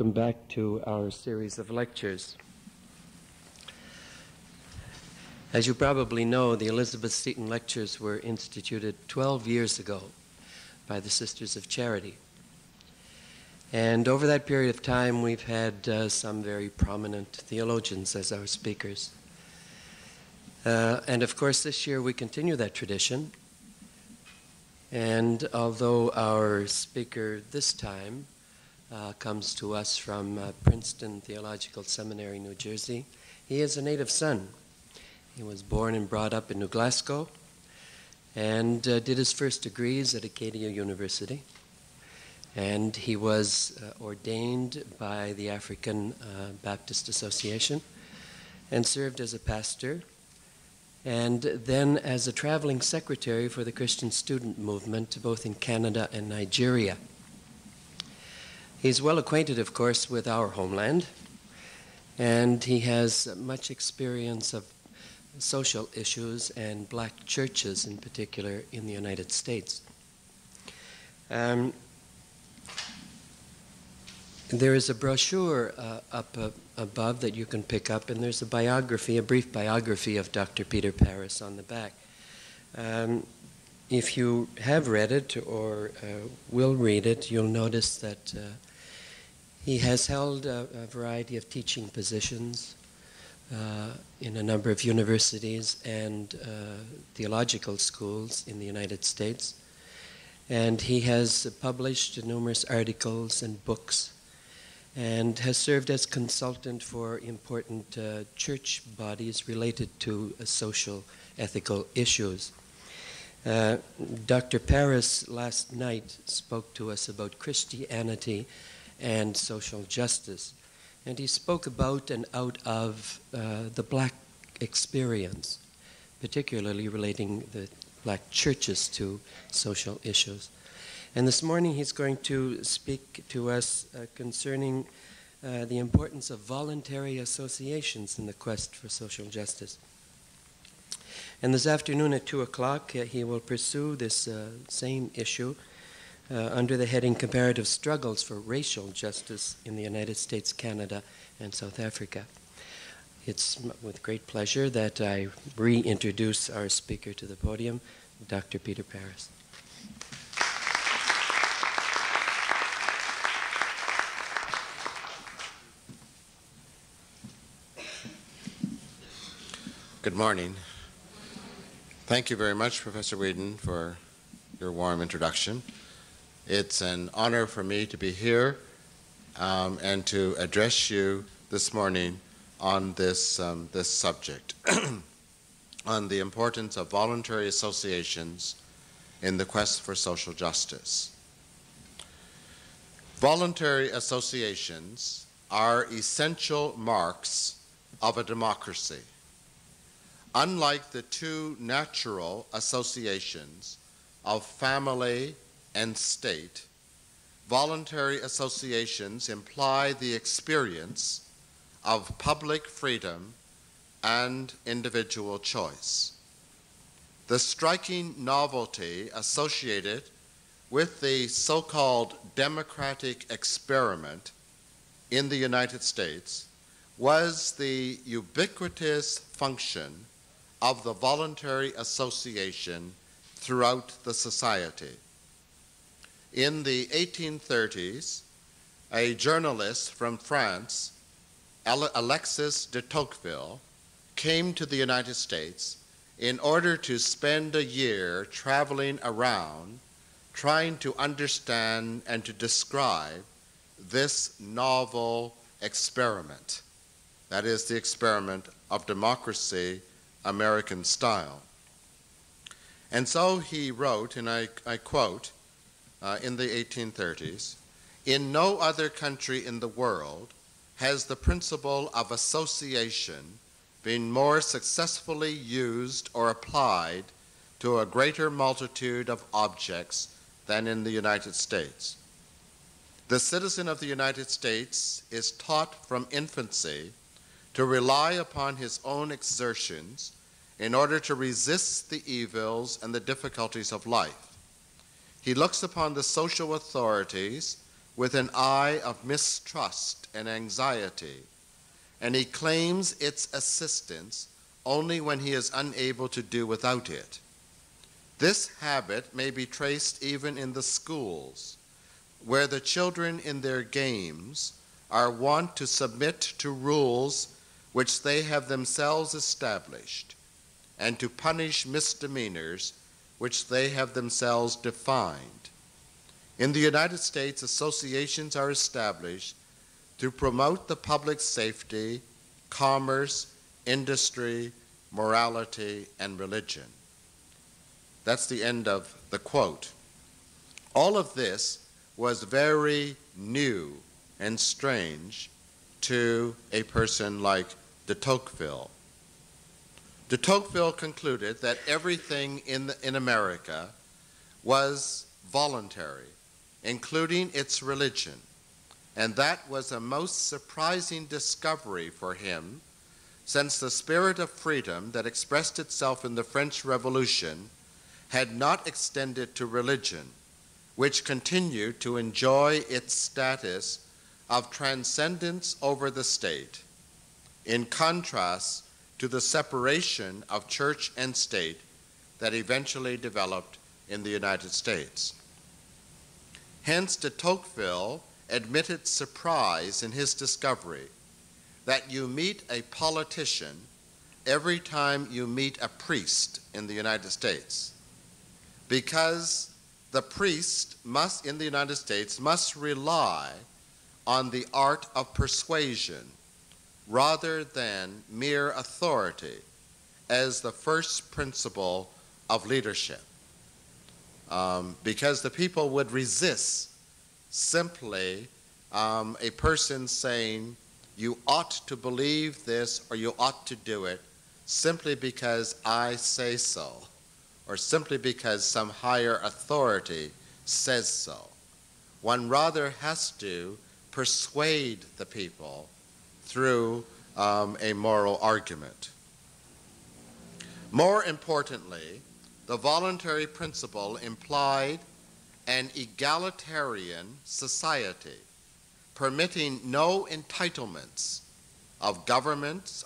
Welcome back to our series of lectures. As you probably know, the Elizabeth Seton Lectures were instituted 12 years ago by the Sisters of Charity. And over that period of time, we've had some very prominent theologians as our speakers. And of course, this year we continue that tradition. And although our speaker this time comes to us from Princeton Theological Seminary, New Jersey, he is a native son. He was born and brought up in New Glasgow and did his first degrees at Acadia University. And he was ordained by the African Baptist Association and served as a pastor and then as a traveling secretary for the Christian student movement, both in Canada and Nigeria. He's well acquainted, of course, with our homeland, and he has much experience of social issues and black churches in particular in the United States. There is a brochure up above that you can pick up, and there's a biography, a brief biography of Dr. Peter Paris on the back. If you have read it or will read it, you'll notice that he has held a variety of teaching positions in a number of universities and theological schools in the United States. And he has published numerous articles and books and has served as consultant for important church bodies related to social ethical issues. Dr. Paris last night spoke to us about Christianity and social justice. And he spoke about and out of the black experience, particularly relating the black churches to social issues. And this morning he's going to speak to us concerning the importance of voluntary associations in the quest for social justice. And this afternoon at 2 o'clock he will pursue this same issue under the heading Comparative Struggles for Racial Justice in the United States, Canada, and South Africa. It's with great pleasure that I reintroduce our speaker to the podium, Dr. Peter Paris. Good morning. Thank you very much, Professor Whedon, for your warm introduction. It's an honor for me to be here and to address you this morning on this, this subject, on the importance of voluntary associations in the quest for social justice. Voluntary associations are essential marks of a democracy. Unlike the two natural associations of family and state, voluntary associations imply the experience of public freedom and individual choice. The striking novelty associated with the so-called democratic experiment in the United States was the ubiquitous function of the voluntary association throughout the society. In the 1830s, a journalist from France, Alexis de Tocqueville, came to the United States in order to spend a year traveling around trying to understand and to describe this novel experiment. That is the experiment of democracy, American style. And so he wrote, and I quote, in the 1830s, "In no other country in the world has the principle of association been more successfully used or applied to a greater multitude of objects than in the United States. The citizen of the United States is taught from infancy to rely upon his own exertions in order to resist the evils and the difficulties of life. He looks upon the social authorities with an eye of mistrust and anxiety, and he claims its assistance only when he is unable to do without it. This habit may be traced even in the schools, where the children in their games are wont to submit to rules which they have themselves established, and to punish misdemeanors which they have themselves defined. In the United States, associations are established to promote the public safety, commerce, industry, morality, and religion. That's the end of the quote. All of this was very new and strange to a person like de Tocqueville. De Tocqueville concluded that everything in America was voluntary, including its religion, and that was a most surprising discovery for him, since the spirit of freedom that expressed itself in the French Revolution had not extended to religion, which continued to enjoy its status of transcendence over the state, in contrast to the separation of church and state that eventually developed in the United States. Hence, de Tocqueville admitted surprise in his discovery that you meet a politician every time you meet a priest in the United States, because the priest must, in the United States, must rely on the art of persuasion rather than mere authority as the first principle of leadership, because the people would resist simply a person saying, you ought to believe this or you ought to do it simply because I say so, or simply because some higher authority says so. One rather has to persuade the people through a moral argument. More importantly, the voluntary principle implied an egalitarian society, permitting no entitlements of governance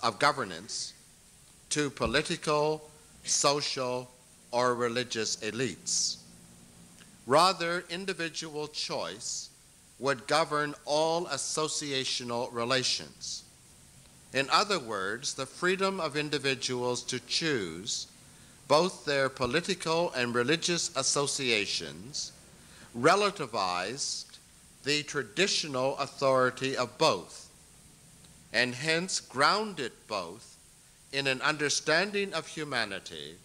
to political, social, or religious elites. Rather, individual choice would govern all associational relations. In other words, the freedom of individuals to choose both their political and religious associations relativized the traditional authority of both, and hence grounded both in an understanding of humanity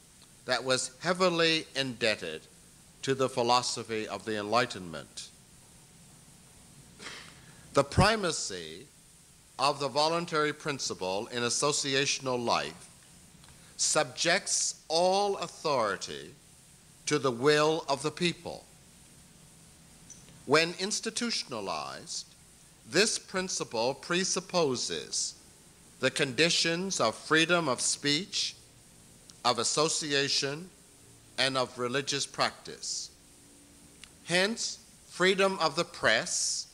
that was heavily indebted to the philosophy of the Enlightenment. The primacy of the voluntary principle in associational life subjects all authority to the will of the people. When institutionalized, this principle presupposes the conditions of freedom of speech, of association, and of religious practice. Hence, freedom of the press,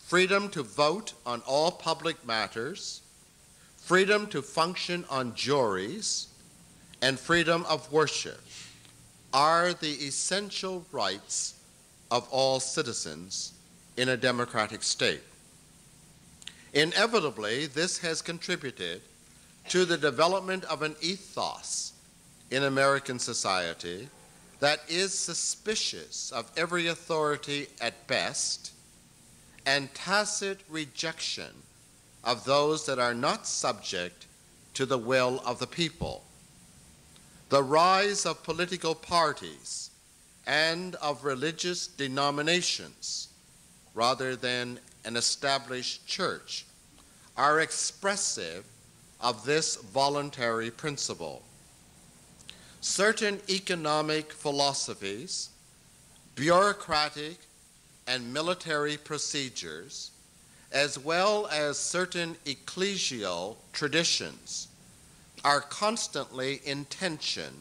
freedom to vote on all public matters, freedom to function on juries, and freedom of worship are the essential rights of all citizens in a democratic state. Inevitably, this has contributed to the development of an ethos in American society that is suspicious of every authority at best, and tacit rejection of those that are not subject to the will of the people. The rise of political parties and of religious denominations, rather than an established church, are expressive of this voluntary principle. Certain economic philosophies, bureaucratic and military procedures, as well as certain ecclesial traditions, are constantly in tension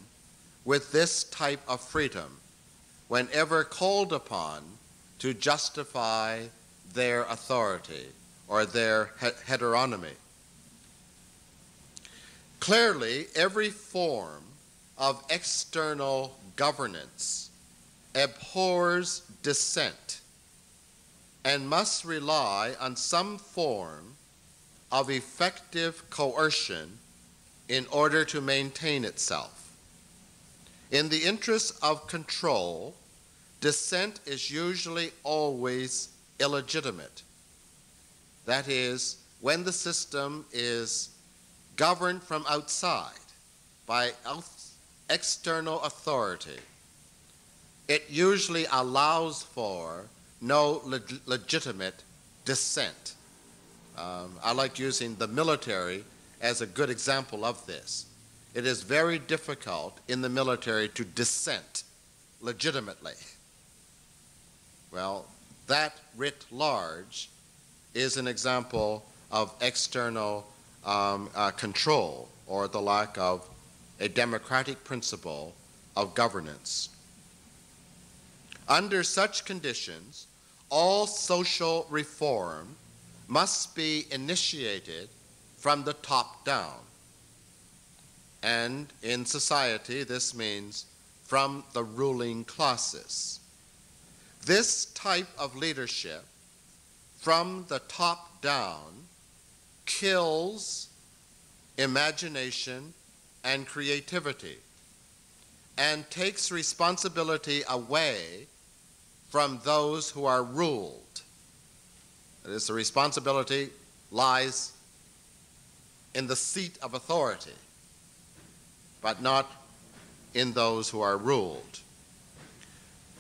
with this type of freedom whenever called upon to justify their authority or their heteronomy. Clearly, every form of external governance abhors dissent and must rely on some form of effective coercion in order to maintain itself. In the interest of control, dissent is usually always illegitimate. That is, when the system is governed from outside by external authority, it usually allows for no legitimate dissent. I like using the military as a good example of this. It is very difficult in the military to dissent legitimately. Well, that writ large is an example of external control or the lack of a democratic principle of governance. Under such conditions, all social reform must be initiated from the top down. And in society, this means from the ruling classes. This type of leadership from the top down kills imagination and creativity and takes responsibility away from those who are ruled. That is, the responsibility lies in the seat of authority, but not in those who are ruled.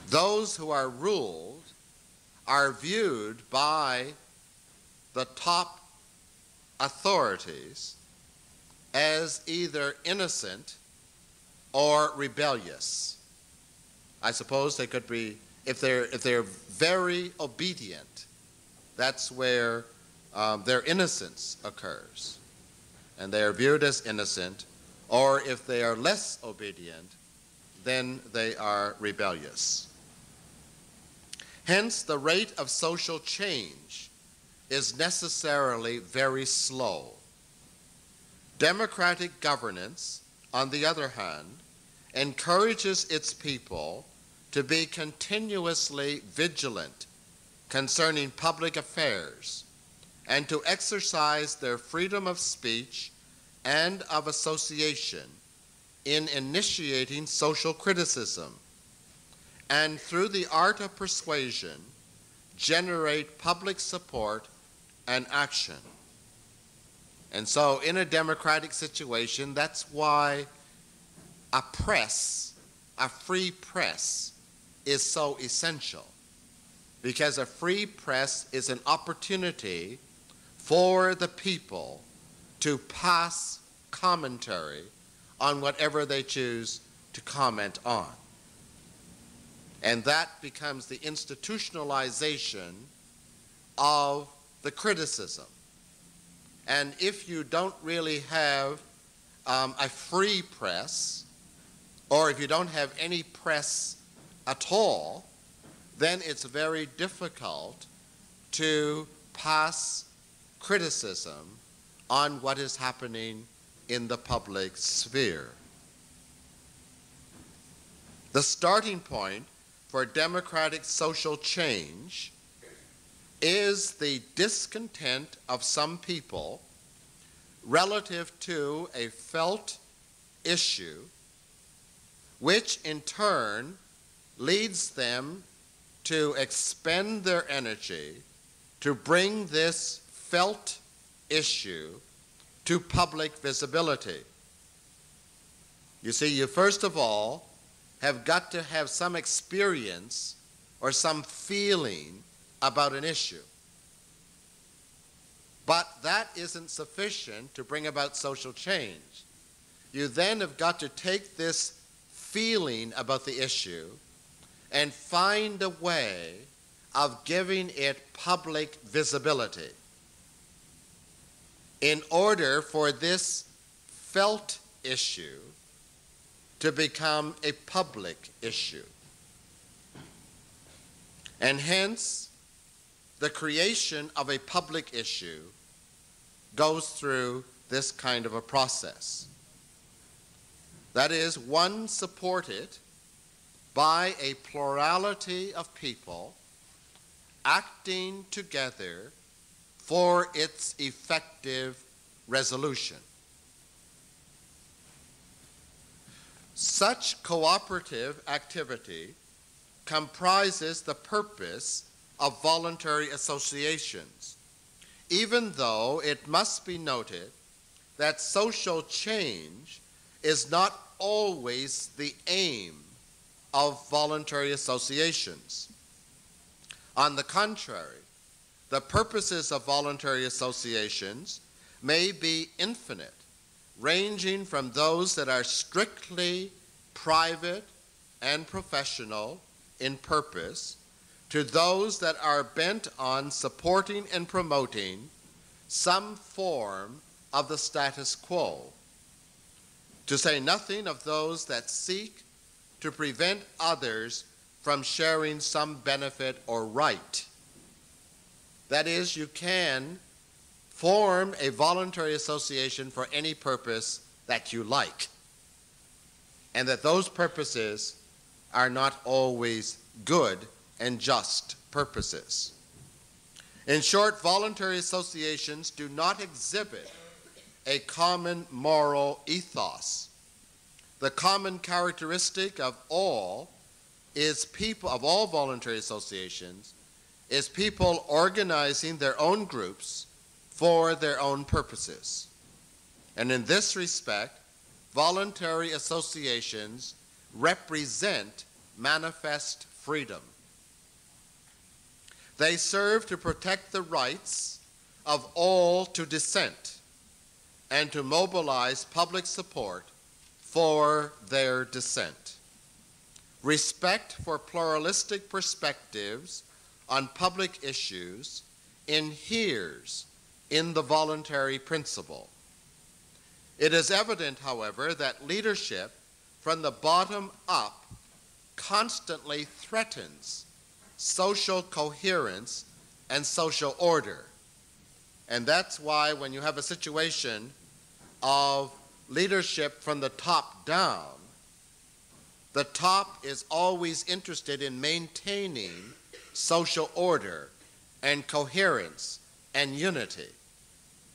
Those who are ruled are viewed by the top authorities as either innocent or rebellious. I suppose they could be, if they're very obedient, that's where their innocence occurs. And they are viewed as innocent, or if they are less obedient, then they are rebellious. Hence, the rate of social change is necessarily very slow. Democratic governance, on the other hand, encourages its people to be continuously vigilant concerning public affairs and to exercise their freedom of speech and of association in initiating social criticism, and through the art of persuasion, generate public support and action. And so in a democratic situation, that's why a press, a free press, is so essential, because a free press is an opportunity for the people to pass commentary on whatever they choose to comment on. And that becomes the institutionalization of the criticism. And if you don't really have a free press, or if you don't have any press at all, then it's very difficult to pass criticism on what is happening in the public sphere. The starting point for democratic social change is the discontent of some people relative to a felt issue, which in turn leads them to expend their energy to bring this felt issue to public visibility. You see, you first of all have got to have some experience or some feeling about an issue. But that isn't sufficient to bring about social change. You then have got to take this feeling about the issue and find a way of giving it public visibility. In order for this felt issue to become a public issue. And hence, the creation of a public issue goes through this kind of a process. That is, one supported by a plurality of people acting together for its effective resolution. Such cooperative activity comprises the purpose of voluntary associations, even though it must be noted that social change is not always the aim of voluntary associations. On the contrary, the purposes of voluntary associations may be infinite, ranging from those that are strictly private and professional in purpose to those that are bent on supporting and promoting some form of the status quo, to say nothing of those that seek to prevent others from sharing some benefit or right. That is, you can form a voluntary association for any purpose that you like, and that those purposes are not always good and just purposes. In short, voluntary associations do not exhibit a common moral ethos. The common characteristic of all voluntary associations is people organizing their own groups for their own purposes. And in this respect, voluntary associations represent manifest freedom. They serve to protect the rights of all to dissent and to mobilize public support for their dissent. Respect for pluralistic perspectives on public issues inheres in the voluntary principle. It is evident, however, that leadership from the bottom up constantly threatens social coherence and social order. And that's why when you have a situation of leadership from the top down, the top is always interested in maintaining social order and coherence and unity,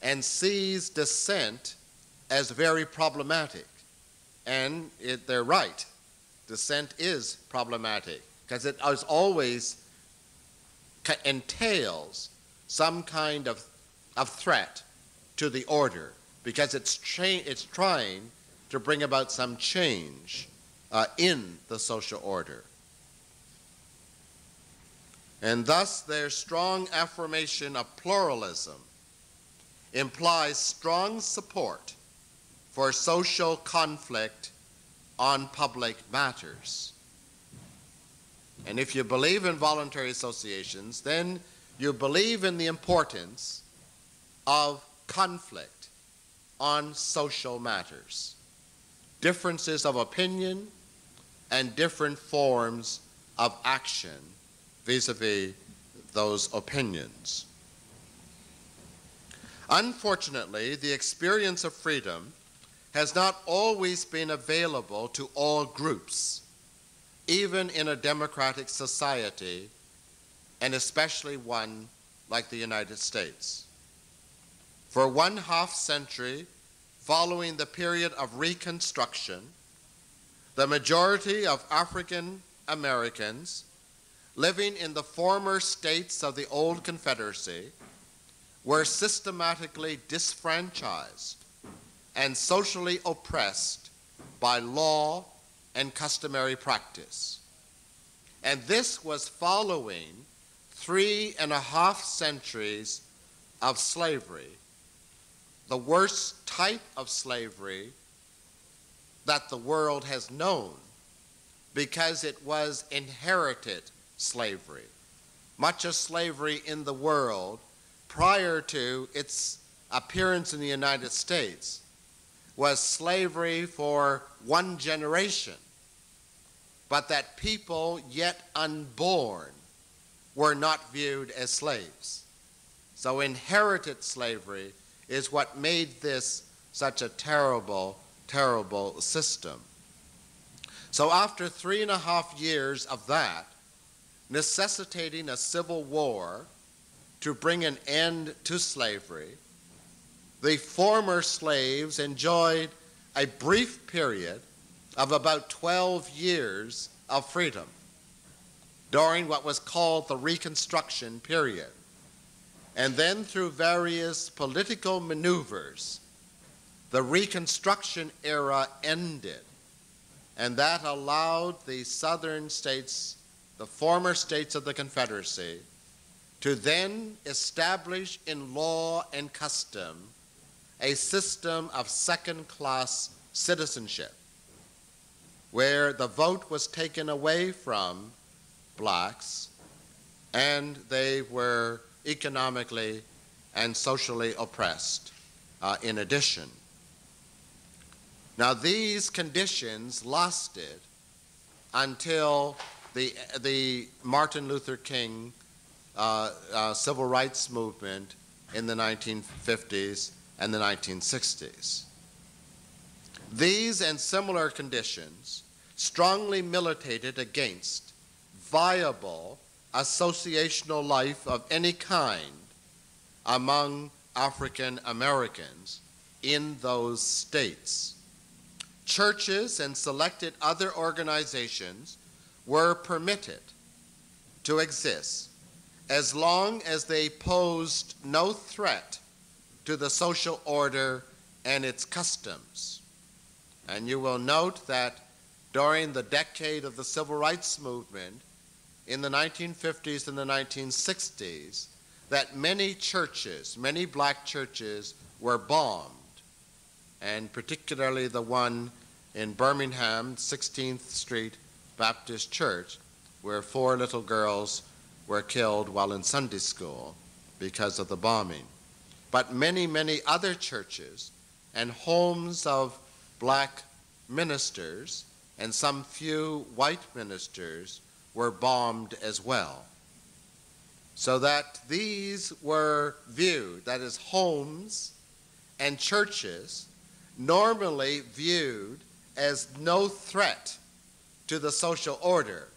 and sees dissent as very problematic. And they're right. Dissent is problematic because it always entails some kind of threat to the order, because it's trying to bring about some change in the social order. And thus their strong affirmation of pluralism implies strong support for social conflict on public matters. And if you believe in voluntary associations, then you believe in the importance of conflict on social matters, differences of opinion, and different forms of action vis-a-vis those opinions. Unfortunately, the experience of freedom has not always been available to all groups, even in a democratic society, and especially one like the United States. For 1/2 century following the period of Reconstruction, the majority of African Americans living in the former states of the old Confederacy were systematically disfranchised and socially oppressed by law and customary practice. And this was following 3.5 centuries of slavery, the worst type of slavery that the world has known, because it was inherited slavery. Much of slavery in the world prior to its appearance in the United States was slavery for one generation, but that people yet unborn were not viewed as slaves. So inherited slavery is what made this such a terrible, terrible system. So after 3.5 years of that, necessitating a civil war to bring an end to slavery, the former slaves enjoyed a brief period of about 12 years of freedom during what was called the Reconstruction period. And then through various political maneuvers, the Reconstruction era ended, and that allowed the southern states, the former states of the Confederacy, to then establish in law and custom a system of second-class citizenship, where the vote was taken away from blacks, and they were economically and socially oppressed in addition. Now, these conditions lasted until the Martin Luther King civil rights movement in the 1950s and the 1960s. These and similar conditions strongly militated against viable associational life of any kind among African Americans in those states. Churches and selected other organizations were permitted to exist as long as they posed no threat to the social order and its customs. And you will note that during the decade of the Civil Rights Movement, in the 1950s and the 1960s, that many churches, many black churches, were bombed, and particularly the one in Birmingham, 16th Street Baptist Church, where 4 little girls were killed while in Sunday school because of the bombing. But many, many other churches and homes of black ministers and some few white ministers were bombed as well. So that these were viewed, that is, homes and churches, normally viewed as no threat to the social order,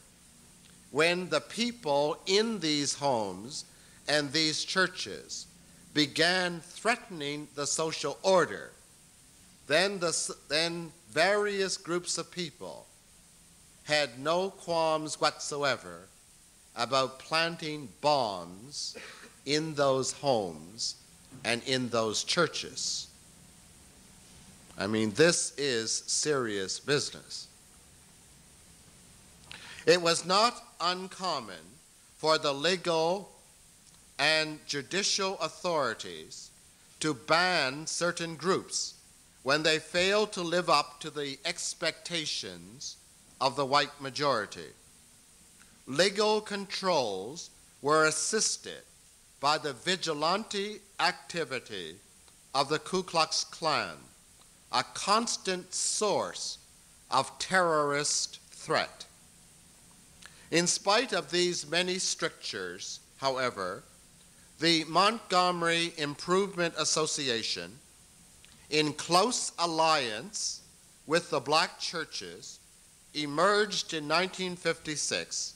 when the people in these homes and these churches began threatening the social order, then various groups of people had no qualms whatsoever about planting bombs in those homes and in those churches. I mean, this is serious business. It was not uncommon for the legal and judicial authorities to ban certain groups when they failed to live up to the expectations of the white majority. Legal controls were assisted by the vigilante activity of the Ku Klux Klan, a constant source of terrorist threat. In spite of these many strictures, however, the Montgomery Improvement Association, in close alliance with the black churches, emerged in 1956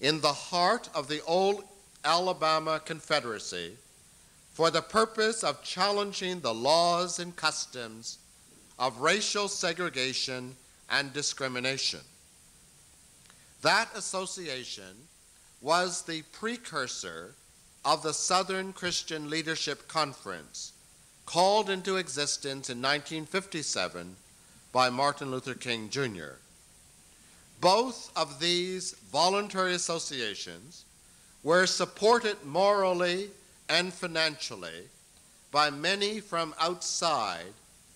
in the heart of the old Alabama Confederacy for the purpose of challenging the laws and customs of racial segregation and discrimination. That association was the precursor of the Southern Christian Leadership Conference, called into existence in 1957 by Martin Luther King, Jr. Both of these voluntary associations were supported morally and financially by many from outside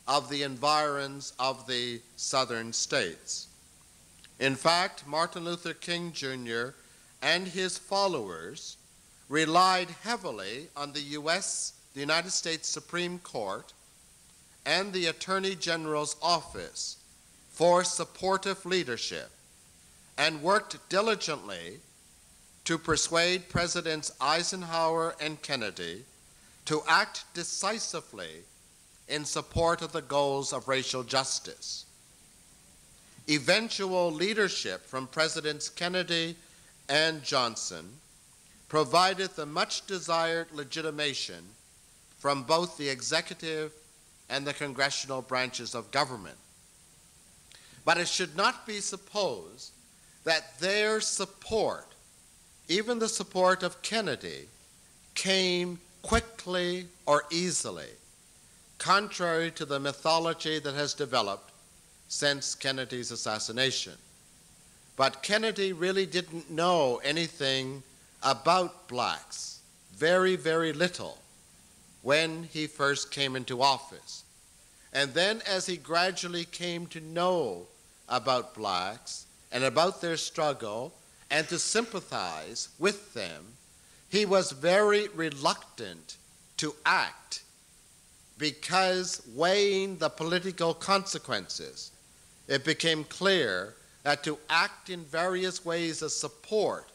of the environs of the southern states. In fact, Martin Luther King, Jr. and his followers relied heavily on the United States Supreme Court and the Attorney General's Office for supportive leadership, and worked diligently to persuade Presidents Eisenhower and Kennedy to act decisively in support of the goals of racial justice. Eventual leadership from Presidents Kennedy and Johnson provided the much-desired legitimation from both the executive and the congressional branches of government. But it should not be supposed that their support, even the support of Kennedy, came quickly or easily, contrary to the mythology that has developed since Kennedy's assassination. But Kennedy really didn't know anything about blacks, very, very little, when he first came into office. And then as he gradually came to know about blacks and about their struggle and to sympathize with them, he was very reluctant to act because, weighing the political consequences, it became clear that to act in various ways of support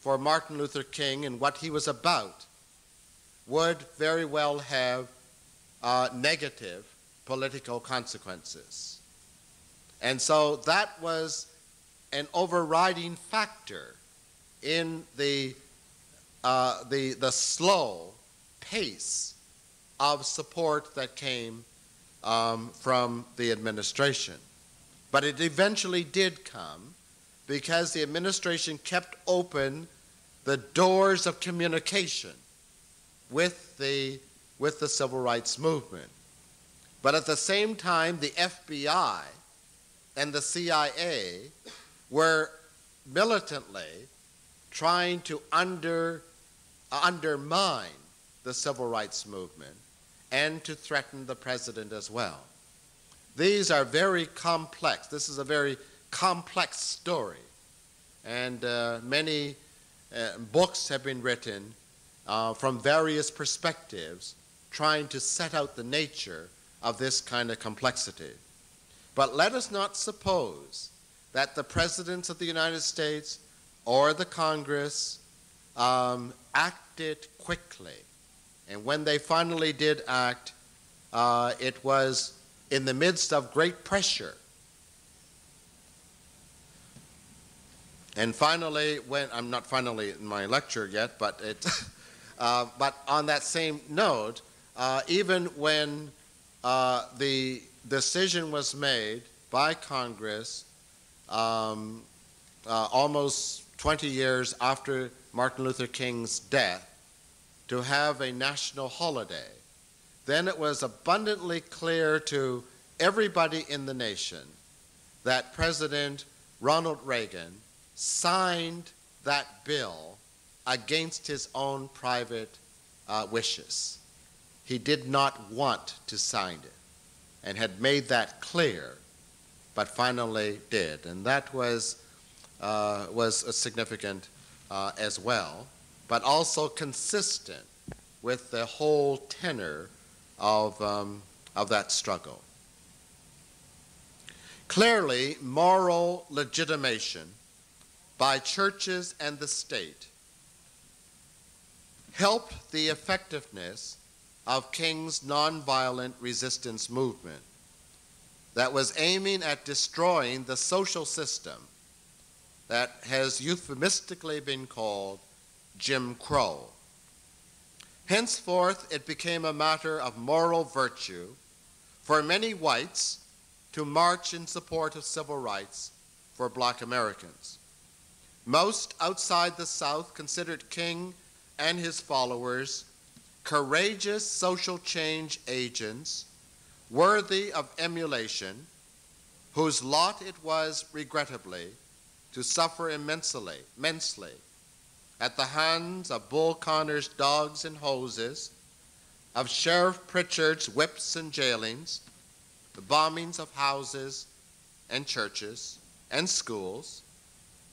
for Martin Luther King and what he was about would very well have negative political consequences. And so that was an overriding factor in the slow pace of support that came from the administration. But it eventually did come because the administration kept open the doors of communication with the civil rights movement. But at the same time, the FBI and the CIA were militantly trying to undermine the civil rights movement and to threaten the president as well. These are very complex. This is a very complex story. And many books have been written from various perspectives trying to set out the nature of this kind of complexity. But let us not suppose that the presidents of the United States or the Congress acted quickly. And when they finally did act, it was in the midst of great pressure. And finally, when I'm not finally in my lecture yet, but it, but on that same note, even when the decision was made by Congress almost 20 years after Martin Luther King's death to have a national holiday, then it was abundantly clear to everybody in the nation that President Ronald Reagan signed that bill against his own private wishes. He did not want to sign it and had made that clear, but finally did. And that was significant as well, but also consistent with the whole tenor of that struggle. Clearly, moral legitimation by churches and the state helped the effectiveness of King's nonviolent resistance movement that was aiming at destroying the social system that has euphemistically been called Jim Crow. Henceforth, it became a matter of moral virtue for many whites to march in support of civil rights for black Americans. Most outside the South considered King and his followers courageous social change agents worthy of emulation, whose lot it was, regrettably, to suffer immensely at the hands of Bull Connor's dogs and hoses, of Sheriff Pritchard's whips and jailings, the bombings of houses and churches and schools,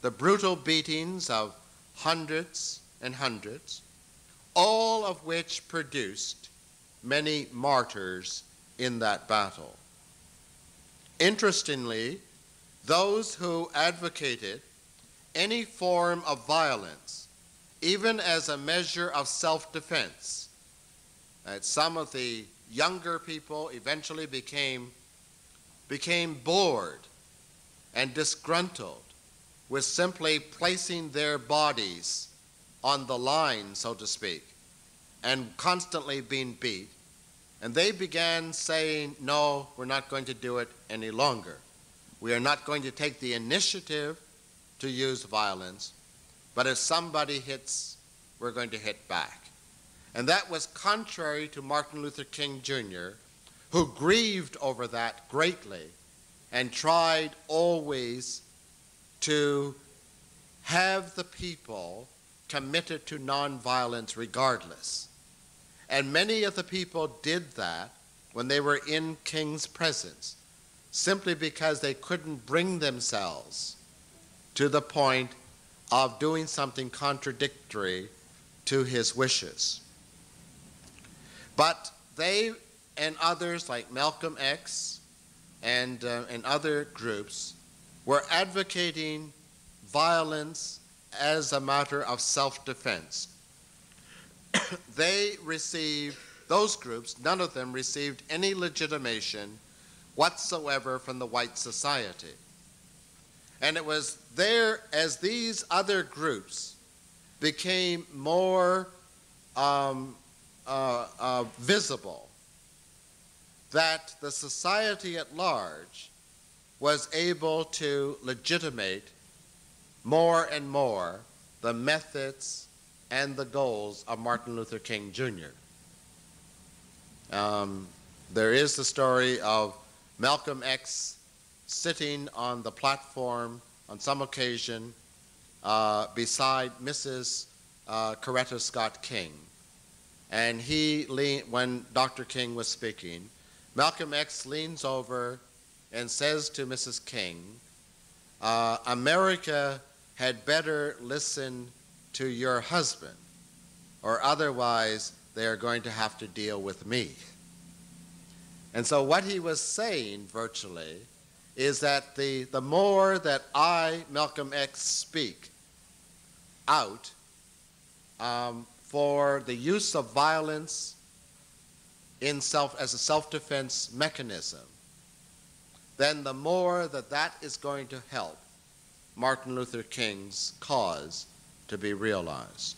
the brutal beatings of hundreds and hundreds, all of which produced many martyrs in that battle. Interestingly, those who advocated any form of violence even as a measure of self-defense. Some of the younger people eventually became bored and disgruntled with simply placing their bodies on the line, so to speak, and constantly being beat. And they began saying, no, we're not going to do it any longer. We are not going to take the initiative to use violence, but if somebody hits, we're going to hit back. And that was contrary to Martin Luther King Jr., who grieved over that greatly and tried always to have the people committed to nonviolence regardless. And many of the people did that when they were in King's presence, simply because they couldn't bring themselves to the point of doing something contradictory to his wishes. But they and others like Malcolm X and other groups were advocating violence as a matter of self-defense. Those groups, none of them received any legitimation whatsoever from the white society. And it was there, as these other groups became more visible, that the society at large was able to legitimate more and more the methods and the goals of Martin Luther King Jr. There is the story of Malcolm X sitting on the platform on some occasion beside Mrs. Coretta Scott King. And when Dr. King was speaking, Malcolm X leans over and says to Mrs. King, America had better listen to your husband, or otherwise they are going to have to deal with me. And so what he was saying virtually is that the more that I, Malcolm X, speak out for the use of violence as a self-defense mechanism, then the more that that is going to help Martin Luther King's cause to be realized.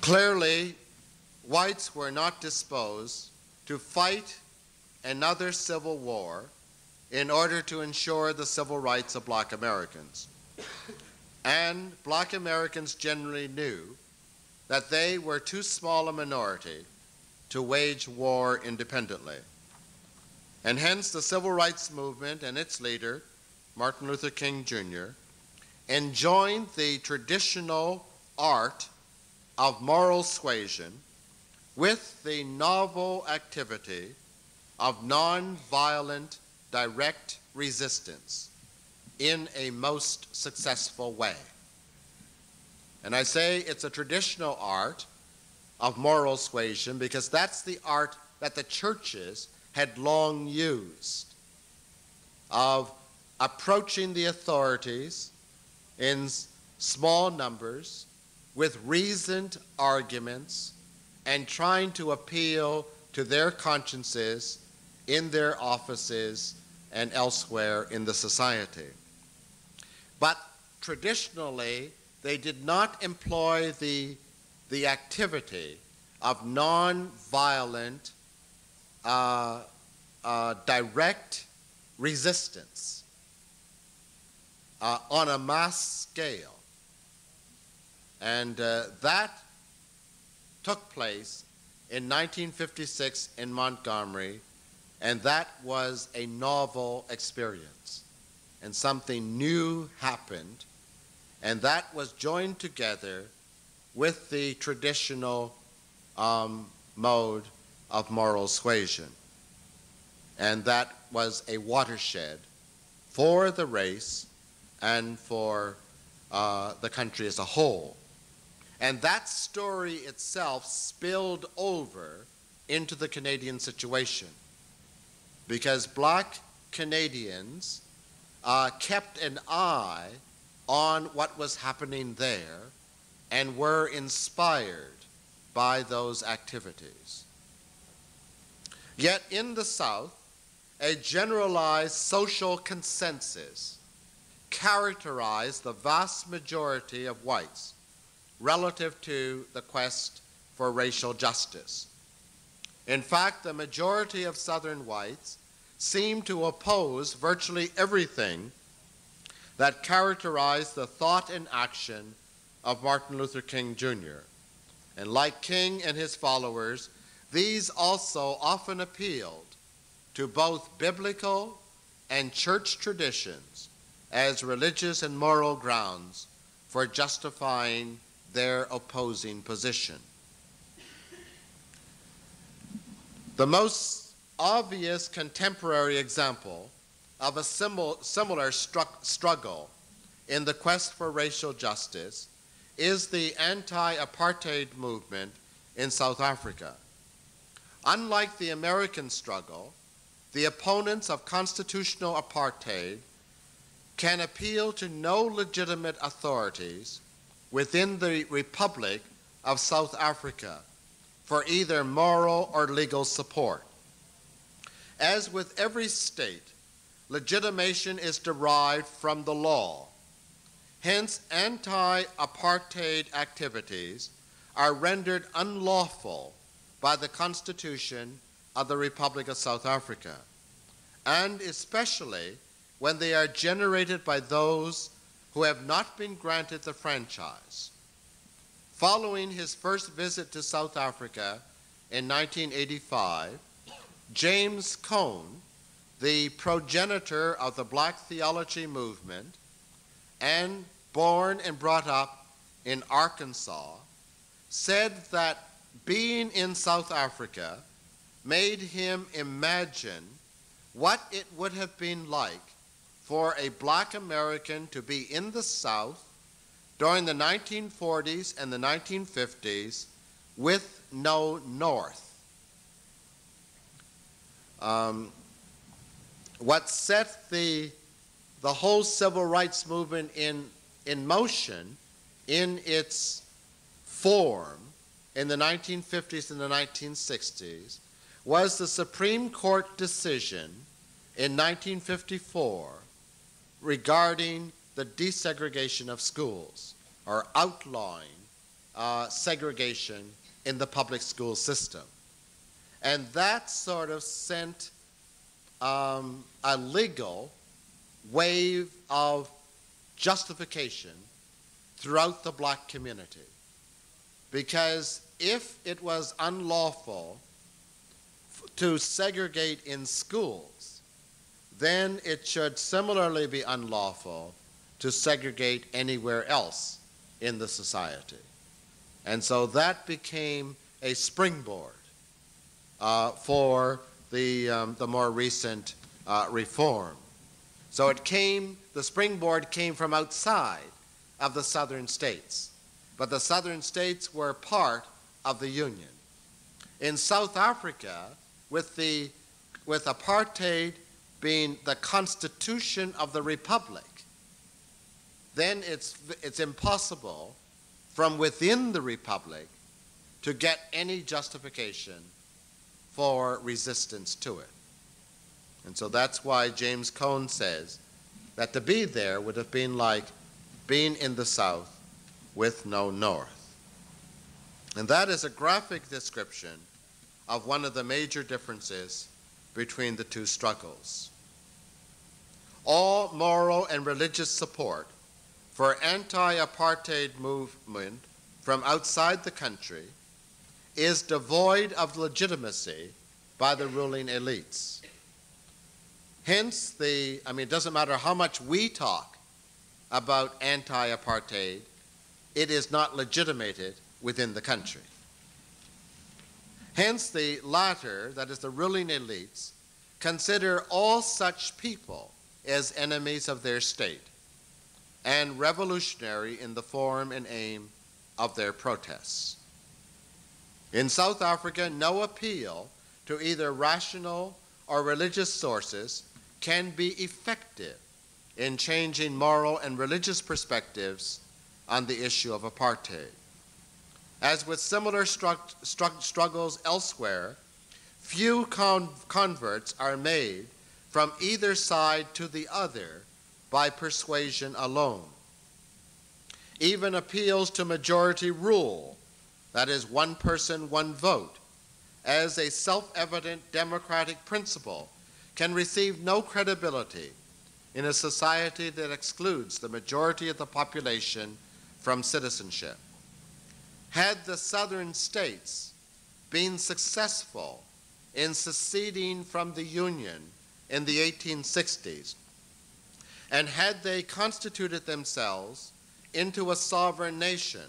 Clearly, whites were not disposed to fight another civil war in order to ensure the civil rights of black Americans. And black Americans generally knew that they were too small a minority to wage war independently. And hence the civil rights movement and its leader, Martin Luther King Jr., enjoined the traditional art of moral suasion with the novel activity of nonviolent direct resistance in a most successful way. And I say it's a traditional art of moral suasion because that's the art that the churches had long used of approaching the authorities in small numbers with reasoned arguments and trying to appeal to their consciences in their offices and elsewhere in the society. But traditionally, they did not employ the activity of non-violent direct resistance on a mass scale. And that took place in 1956 in Montgomery, and that was a novel experience. And something new happened, and that was joined together with the traditional mode of moral suasion. And that was a watershed for the race and for the country as a whole. And that story itself spilled over into the Canadian situation, because black Canadians kept an eye on what was happening there and were inspired by those activities. Yet in the South, a generalized social consensus characterized the vast majority of whites relative to the quest for racial justice. In fact, the majority of Southern whites seemed to oppose virtually everything that characterized the thought and action of Martin Luther King, Jr. And like King and his followers, these also often appealed to both biblical and church traditions as religious and moral grounds for justifying their opposing position. The most obvious contemporary example of a similar struggle in the quest for racial justice is the anti-apartheid movement in South Africa. Unlike the American struggle, the opponents of constitutional apartheid can appeal to no legitimate authorities within the Republic of South Africa for either moral or legal support. As with every state, legitimation is derived from the law. Hence, anti-apartheid activities are rendered unlawful by the Constitution of the Republic of South Africa, and especially when they are generated by those who have not been granted the franchise. Following his first visit to South Africa in 1985, James Cone, the progenitor of the Black Theology Movement, and born and brought up in Arkansas, said that being in South Africa made him imagine what it would have been like for a Black American to be in the South during the 1940s and the 1950s with no North. What set the whole civil rights movement in motion in its form in the 1950s and the 1960s was the Supreme Court decision in 1954 regarding the desegregation of schools, or outlawing segregation in the public school system. And that sort of sent a legal wave of justification throughout the Black community. Because if it was unlawful to segregate in schools, then it should similarly be unlawful to segregate anywhere else in the society. And so that became a springboard for the more recent reform. So it came, the springboard came from outside of the southern states, but the southern states were part of the Union. In South Africa, with apartheid being the Constitution of the Republic, then it's impossible from within the Republic to get any justification for resistance to it. And so that's why James Cone says that to be there would have been like being in the South with no North. And that is a graphic description of one of the major differences between the two struggles. All moral and religious support for anti-apartheid movement from outside the country is devoid of legitimacy by the ruling elites. Hence, it doesn't matter how much we talk about anti-apartheid, it is not legitimated within the country. Hence, the latter, that is the ruling elites, consider all such people as enemies of their state and revolutionary in the form and aim of their protests. In South Africa, no appeal to either rational or religious sources can be effective in changing moral and religious perspectives on the issue of apartheid. As with similar struggles elsewhere, few converts are made from either side to the other by persuasion alone. Even appeals to majority rule, that is, one person, one vote, as a self-evident democratic principle, can receive no credibility in a society that excludes the majority of the population from citizenship. Had the southern states been successful in seceding from the Union in the 1860s, and had they constituted themselves into a sovereign nation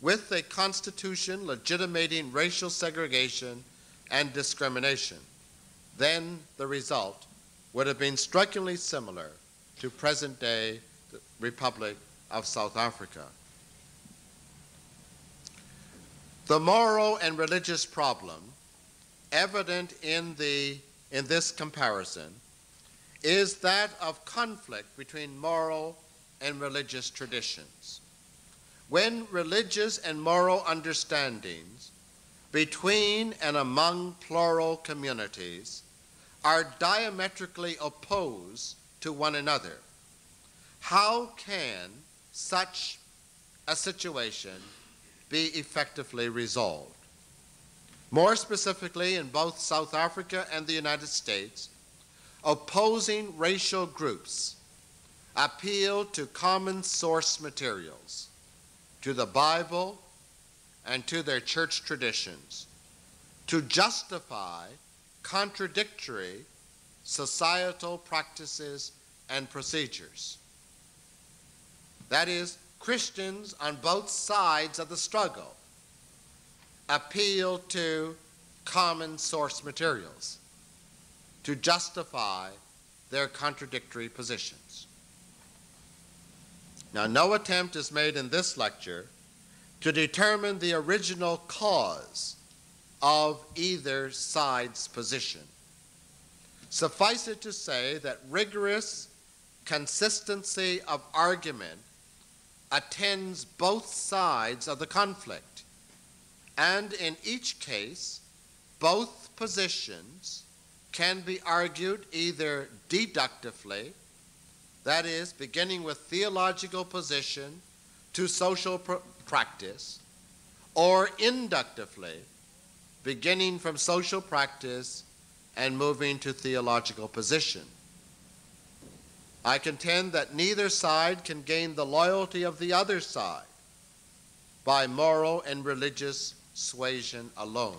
with a constitution legitimating racial segregation and discrimination, then the result would have been strikingly similar to present-day Republic of South Africa. The moral and religious problem evident in this comparison is that of conflict between moral and religious traditions. When religious and moral understandings between and among plural communities are diametrically opposed to one another, how can such a situation be effectively resolved? More specifically, in both South Africa and the United States, opposing racial groups appeal to common source materials, to the Bible and to their church traditions, to justify contradictory societal practices and procedures. That is, Christians on both sides of the struggle appeal to common source materials to justify their contradictory positions. Now, no attempt is made in this lecture to determine the original cause of either side's position. Suffice it to say that rigorous consistency of argument attends both sides of the conflict, and in each case, both positions can be argued either deductively, that is, beginning with theological position to social practice, or inductively, beginning from social practice and moving to theological position. I contend that neither side can gain the loyalty of the other side by moral and religious suasion alone.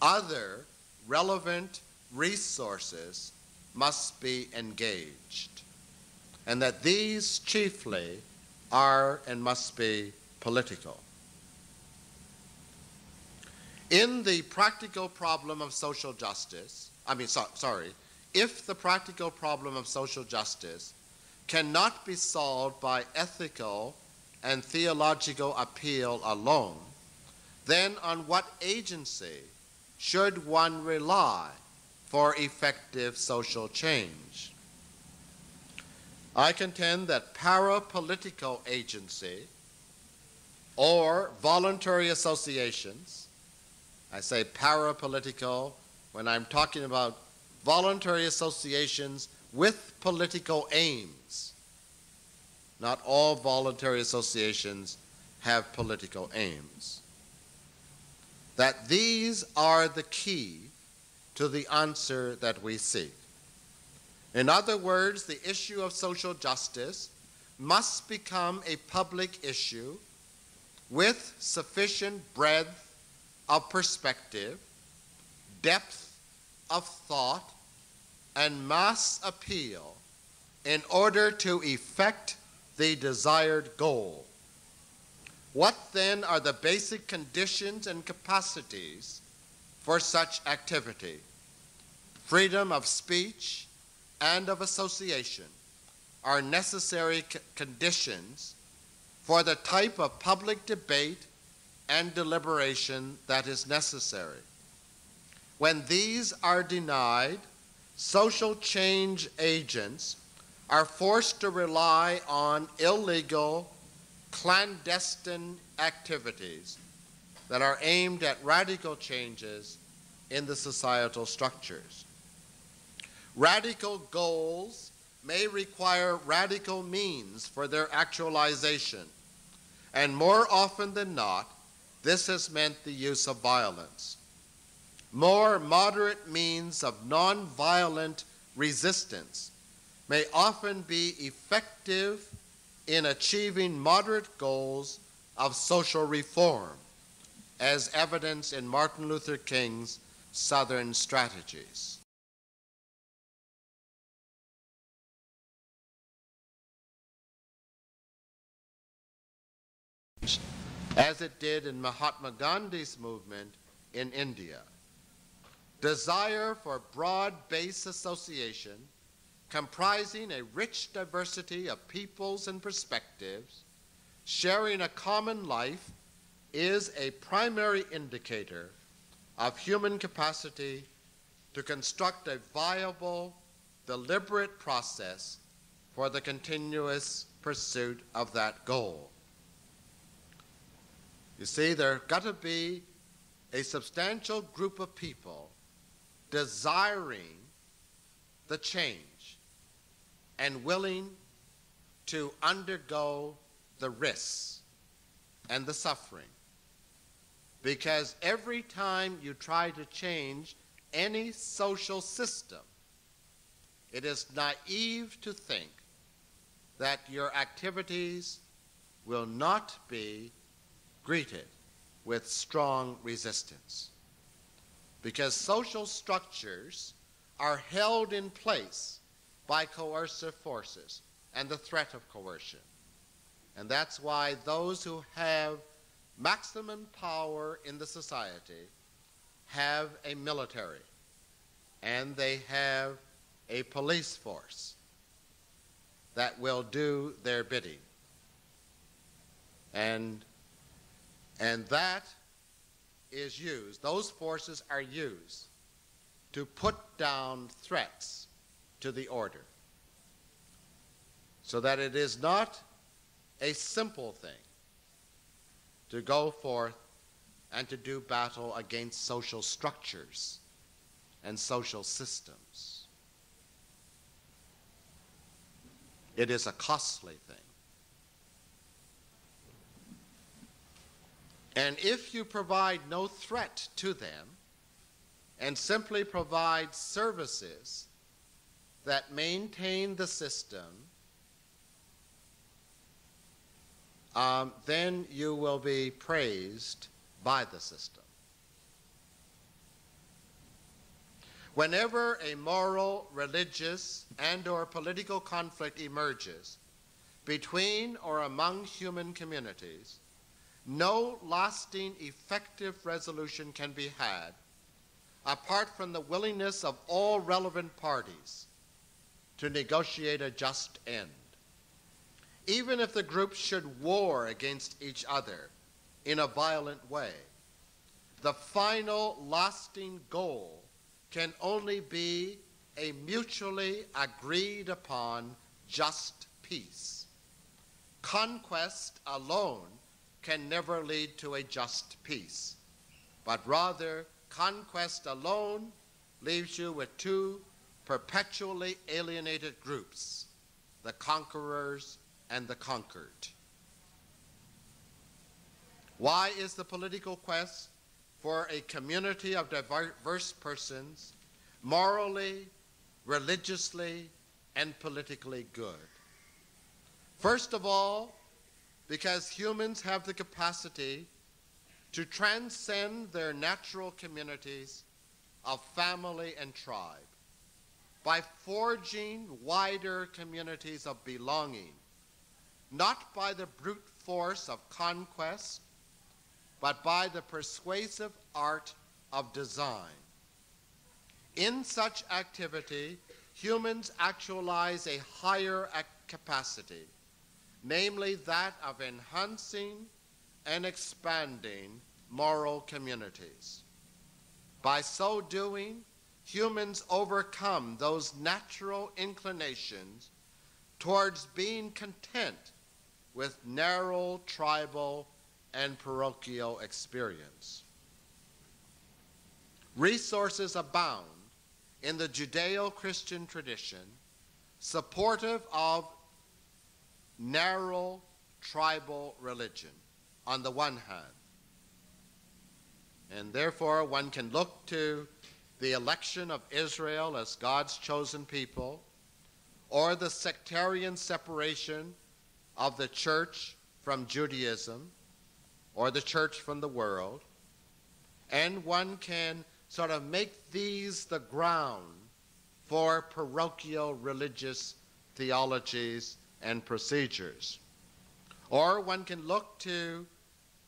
Other relevant resources must be engaged, and that these chiefly are and must be political. In the practical problem of social justice, if the practical problem of social justice cannot be solved by ethical and theological appeal alone, then on what agency should one rely for effective social change? I contend that parapolitical agency or voluntary associations — I say parapolitical when I'm talking about voluntary associations with political aims. Not all voluntary associations have political aims. That these are the key to the answer that we seek. In other words, the issue of social justice must become a public issue with sufficient breadth of perspective, depth of thought, and mass appeal in order to effect the desired goal. What then are the basic conditions and capacities for such activity? Freedom of speech and of association are necessary conditions for the type of public debate and deliberation that is necessary. When these are denied, social change agents are forced to rely on illegal, clandestine activities that are aimed at radical changes in the societal structures. Radical goals may require radical means for their actualization, and more often than not, this has meant the use of violence. More moderate means of nonviolent resistance may often be effective in achieving moderate goals of social reform, as evidenced in Martin Luther King's Southern Strategies. As it did in Mahatma Gandhi's movement in India. Desire for broad-based association comprising a rich diversity of peoples and perspectives, sharing a common life, is a primary indicator of human capacity to construct a viable, deliberate process for the continuous pursuit of that goal. You see, there's got to be a substantial group of people desiring the change and willing to undergo the risks and the suffering. Because every time you try to change any social system, it is naive to think that your activities will not be greeted with strong resistance, because social structures are held in place by coercive forces and the threat of coercion. And that's why those who have maximum power in the society have a military and they have a police force that will do their bidding. And that is used, those forces are used to put down threats to the order. So that it is not a simple thing to go forth and to do battle against social structures and social systems. It is a costly thing. And if you provide no threat to them and simply provide services that maintain the system, then you will be praised by the system. Whenever a moral, religious, and/or political conflict emerges between or among human communities, no lasting, effective resolution can be had apart from the willingness of all relevant parties to negotiate a just end. Even if the groups should war against each other in a violent way, the final, lasting goal can only be a mutually agreed upon just peace. Conquest alone can never lead to a just peace, but rather conquest alone leaves you with two perpetually alienated groups, the conquerors and the conquered. Why is the political quest for a community of diverse persons morally, religiously, and politically good? First of all, because humans have the capacity to transcend their natural communities of family and tribe by forging wider communities of belonging, not by the brute force of conquest, but by the persuasive art of design. In such activity, humans actualize a higher capacity, namely that of enhancing and expanding moral communities. By so doing, humans overcome those natural inclinations towards being content with narrow tribal and parochial experience. Resources abound in the Judeo-Christian tradition supportive of narrow tribal religion on the one hand, and therefore one can look to the election of Israel as God's chosen people, or the sectarian separation of the church from Judaism, or the church from the world, and one can sort of make these the ground for parochial religious theologies and procedures. Or one can look to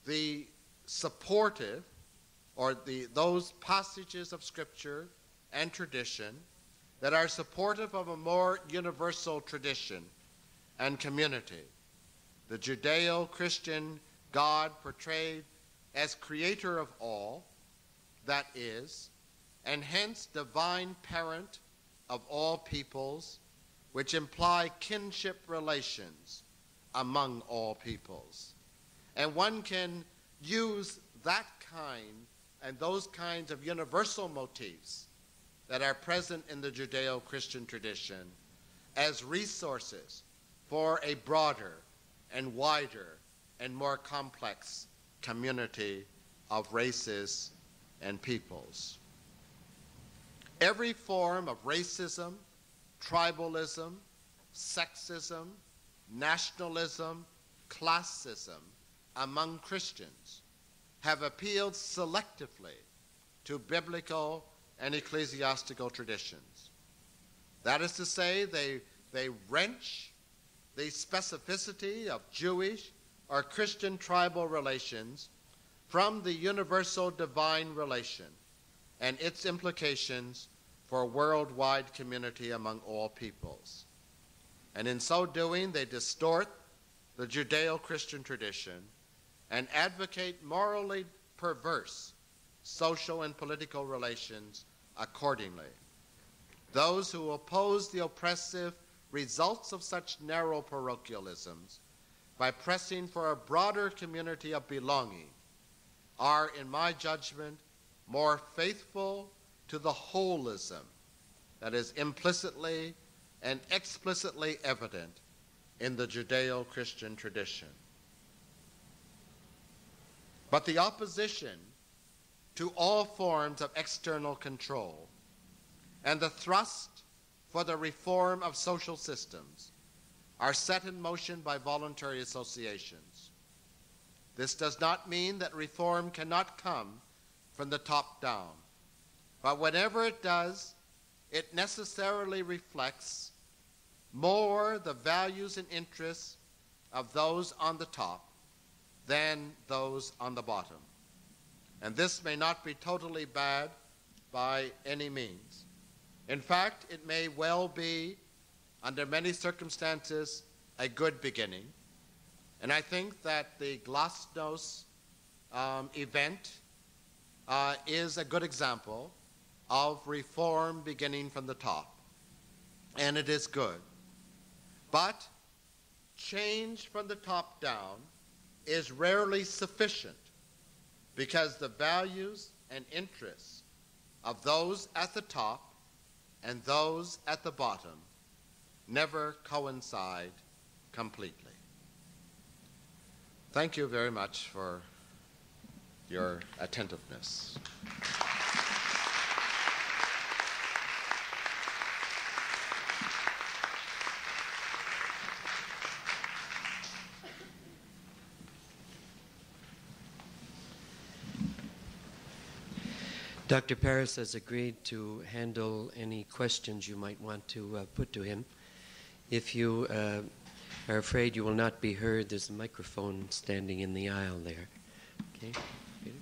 the supportive, or those passages of Scripture and tradition that are supportive of a more universal tradition and community. The Judeo-Christian God portrayed as creator of all, that is, and hence divine parent of all peoples, which imply kinship relations among all peoples. And one can use that kind and those kinds of universal motifs that are present in the Judeo-Christian tradition as resources for a broader and wider and more complex community of races and peoples. Every form of racism, tribalism, sexism, nationalism, classism among Christians have appealed selectively to biblical and ecclesiastical traditions. That is to say, they wrench the specificity of Jewish or Christian tribal relations from the universal divine relation and its implications for worldwide community among all peoples. And in so doing, they distort the Judeo-Christian tradition and advocate morally perverse social and political relations accordingly. Those who oppose the oppressive results of such narrow parochialisms by pressing for a broader community of belonging are, in my judgment, more faithful to the holism that is implicitly and explicitly evident in the Judeo-Christian tradition. But the opposition to all forms of external control and the thrust for the reform of social systems are set in motion by voluntary associations. This does not mean that reform cannot come from the top down, but whenever it does, it necessarily reflects more the values and interests of those on the top than those on the bottom. And this may not be totally bad by any means. In fact, it may well be, under many circumstances, a good beginning. And I think that the Glasnost event is a good example of reform beginning from the top. And it is good. But change from the top down is rarely sufficient, because the values and interests of those at the top and those at the bottom never coincide completely. Thank you very much for your attentiveness. Dr. Paris has agreed to handle any questions you might want to put to him. If you are afraid you will not be heard, there's a microphone standing in the aisle there. Okay, Peter?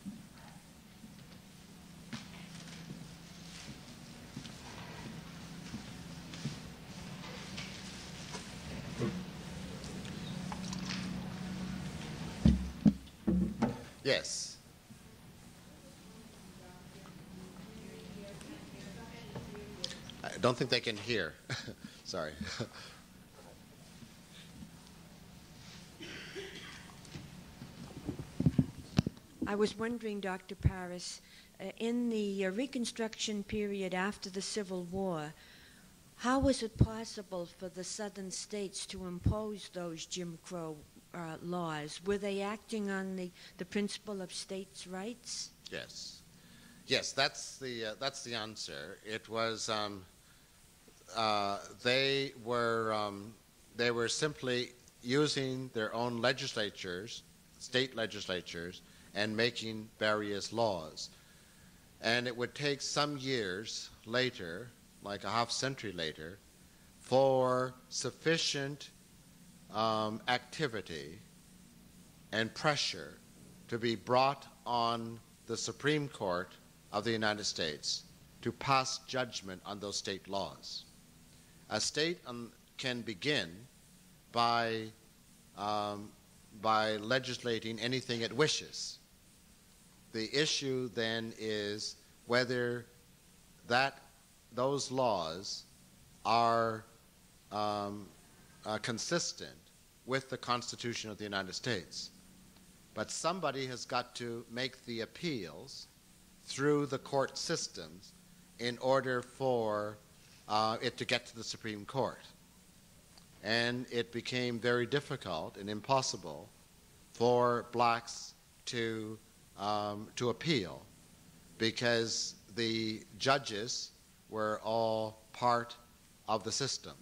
Yes. I don't think they can hear. Sorry. I was wondering, Dr. Paris, in the Reconstruction period after the Civil War, how was it possible for the southern states to impose those Jim Crow laws? Were they acting on the principle of states' rights? Yes. Yes, that's the answer. It was, they were simply using their own legislatures, state legislatures, and making various laws. And it would take some years later, like a half century later, for sufficient activity and pressure to be brought on the Supreme Court of the United States to pass judgment on those state laws. A state can begin by legislating anything it wishes. The issue then is whether those laws are consistent with the Constitution of the United States. But somebody has got to make the appeals through the court systems in order for it to get to the Supreme Court. And it became very difficult and impossible for blacks to appeal, because the judges were all part of the system,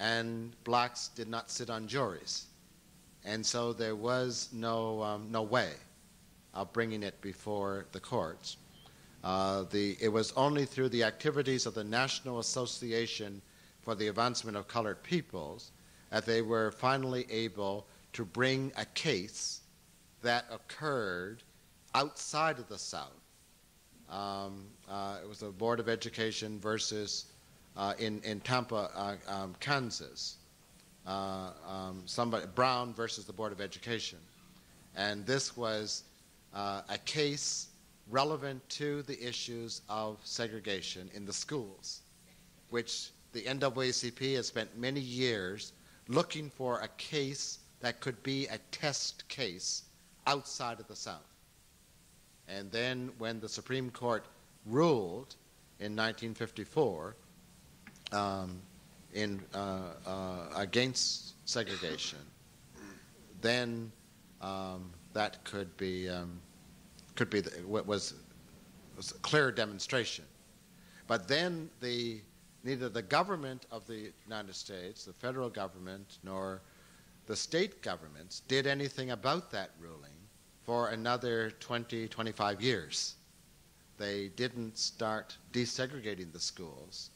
and blacks did not sit on juries, and so there was no way of bringing it before the courts. It was only through the activities of the National Association for the Advancement of Colored Peoples that they were finally able to bring a case that occurred outside of the South. It was the Board of Education versus in Tampa, Kansas. Brown versus the Board of Education. And this was a case relevant to the issues of segregation in the schools, which the NAACP has spent many years looking for a case that could be a test case outside of the South. And then when the Supreme Court ruled in 1954 against segregation, then that was a clear demonstration. But then neither the government of the United States, the federal government, nor the state governments did anything about that ruling for another 20, 25 years. They didn't start desegregating the schools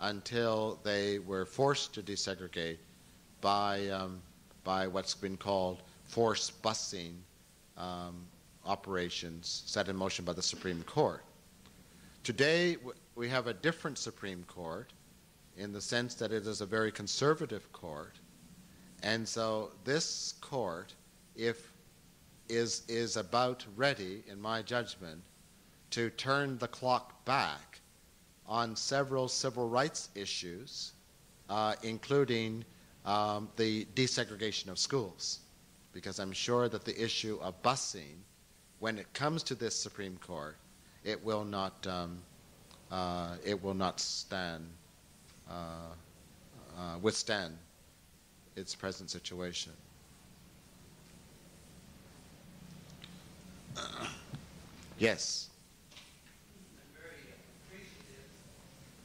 until they were forced to desegregate by what's been called forced busing operations set in motion by the Supreme Court. Today, we have a different Supreme Court in the sense that it is a very conservative court, and so this court, is about ready, in my judgment, to turn the clock back on several civil rights issues, including the desegregation of schools, because I'm sure that the issue of busing, when it comes to this Supreme Court, it will not withstand its present situation. Yes. I'm very appreciative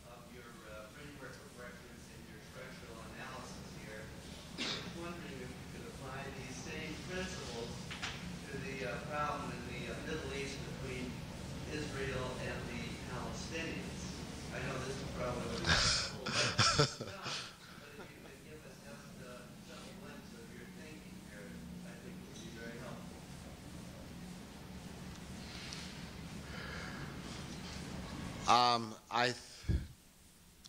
of your framework of reference and your structural analysis here. I was wondering if you could apply these same principles to the problem in the Middle East between Israel and the Palestinians. I know this is probably a whole lot of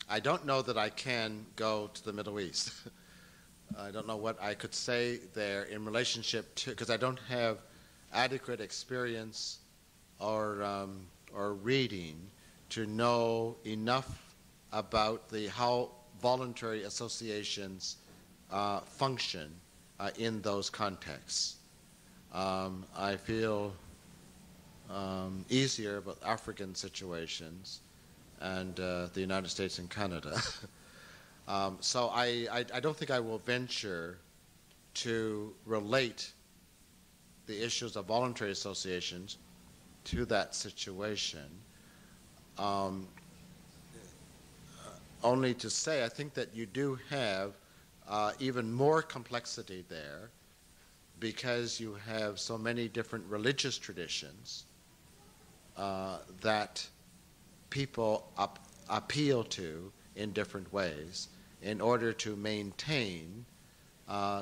I don't know that I can go to the Middle East. I don't know what I could say there in relationship to, because I don't have adequate experience or reading to know enough about how voluntary associations function in those contexts. I feel easier but African situations, and the United States and Canada. So I don't think I will venture to relate the issues of voluntary associations to that situation. Only to say, I think that you do have even more complexity there, because you have so many different religious traditions that people appeal to in different ways in order to maintain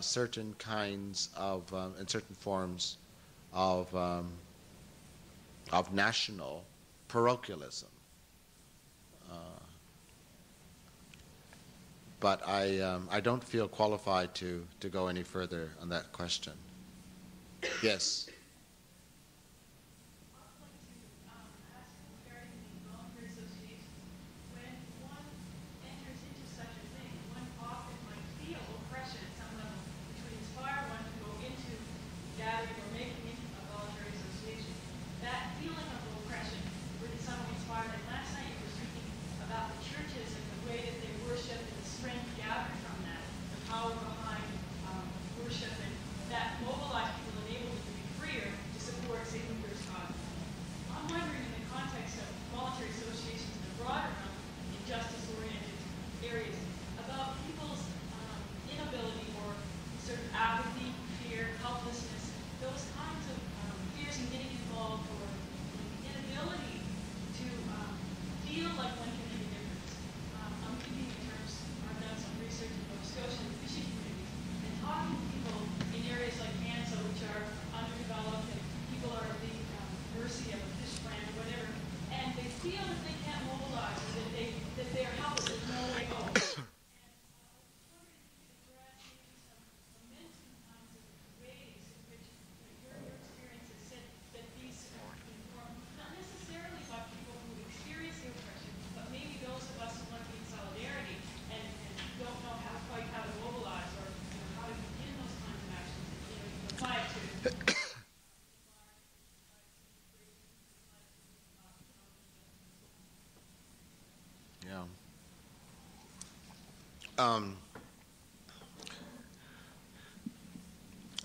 certain kinds of and certain forms of national parochialism. But I don't feel qualified to go any further on that question. Yes.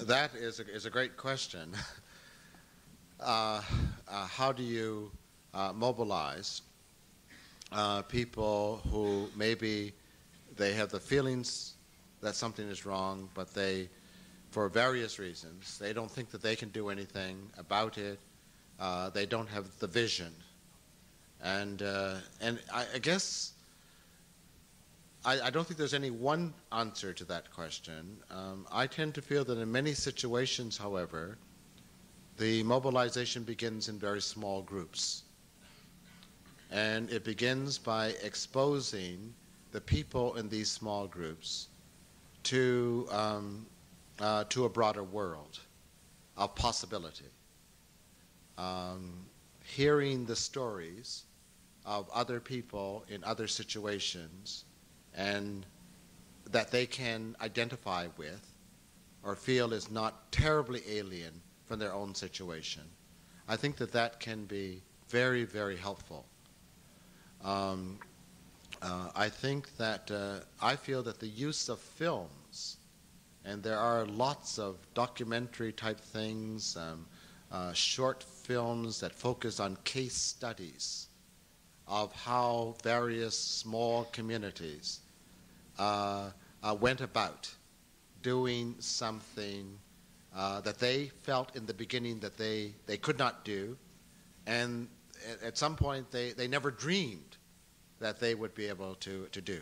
That is a great question. How do you mobilize people who maybe they have the feelings that something is wrong, but they, for various reasons, they don't think that they can do anything about it. They don't have the vision, and I guess. I don't think there's any one answer to that question. I tend to feel that in many situations, however, the mobilization begins in very small groups. And it begins by exposing the people in these small groups to a broader world of possibility. Hearing the stories of other people in other situations and that they can identify with or feel is not terribly alien from their own situation. I think that that can be very, very helpful. I think that I feel that the use of films, and there are lots of documentary type things, short films that focus on case studies of how various small communities went about doing something that they felt in the beginning that they could not do, and at some point they never dreamed that they would be able to do.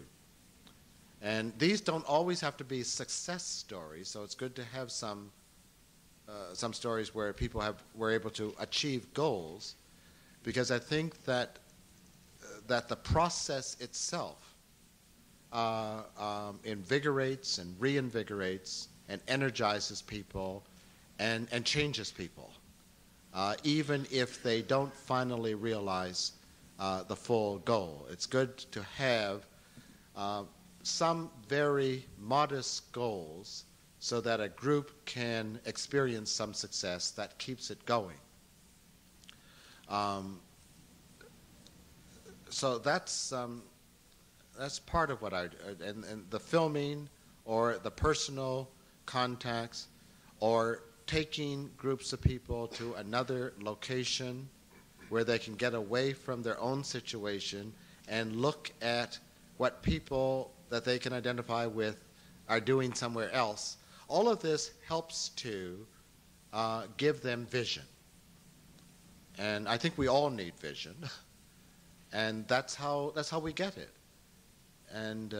And these don't always have to be success stories, so it's good to have some stories where people were able to achieve goals, because I think that the process itself invigorates and reinvigorates and energizes people and changes people, even if they don't finally realize the full goal. It's good to have some very modest goals so that a group can experience some success that keeps it going. So that's part of what I and the filming or the personal contacts or taking groups of people to another location where they can get away from their own situation and look at what people that they can identify with are doing somewhere else. All of this helps to give them vision. And I think we all need vision. And that's how we get it. And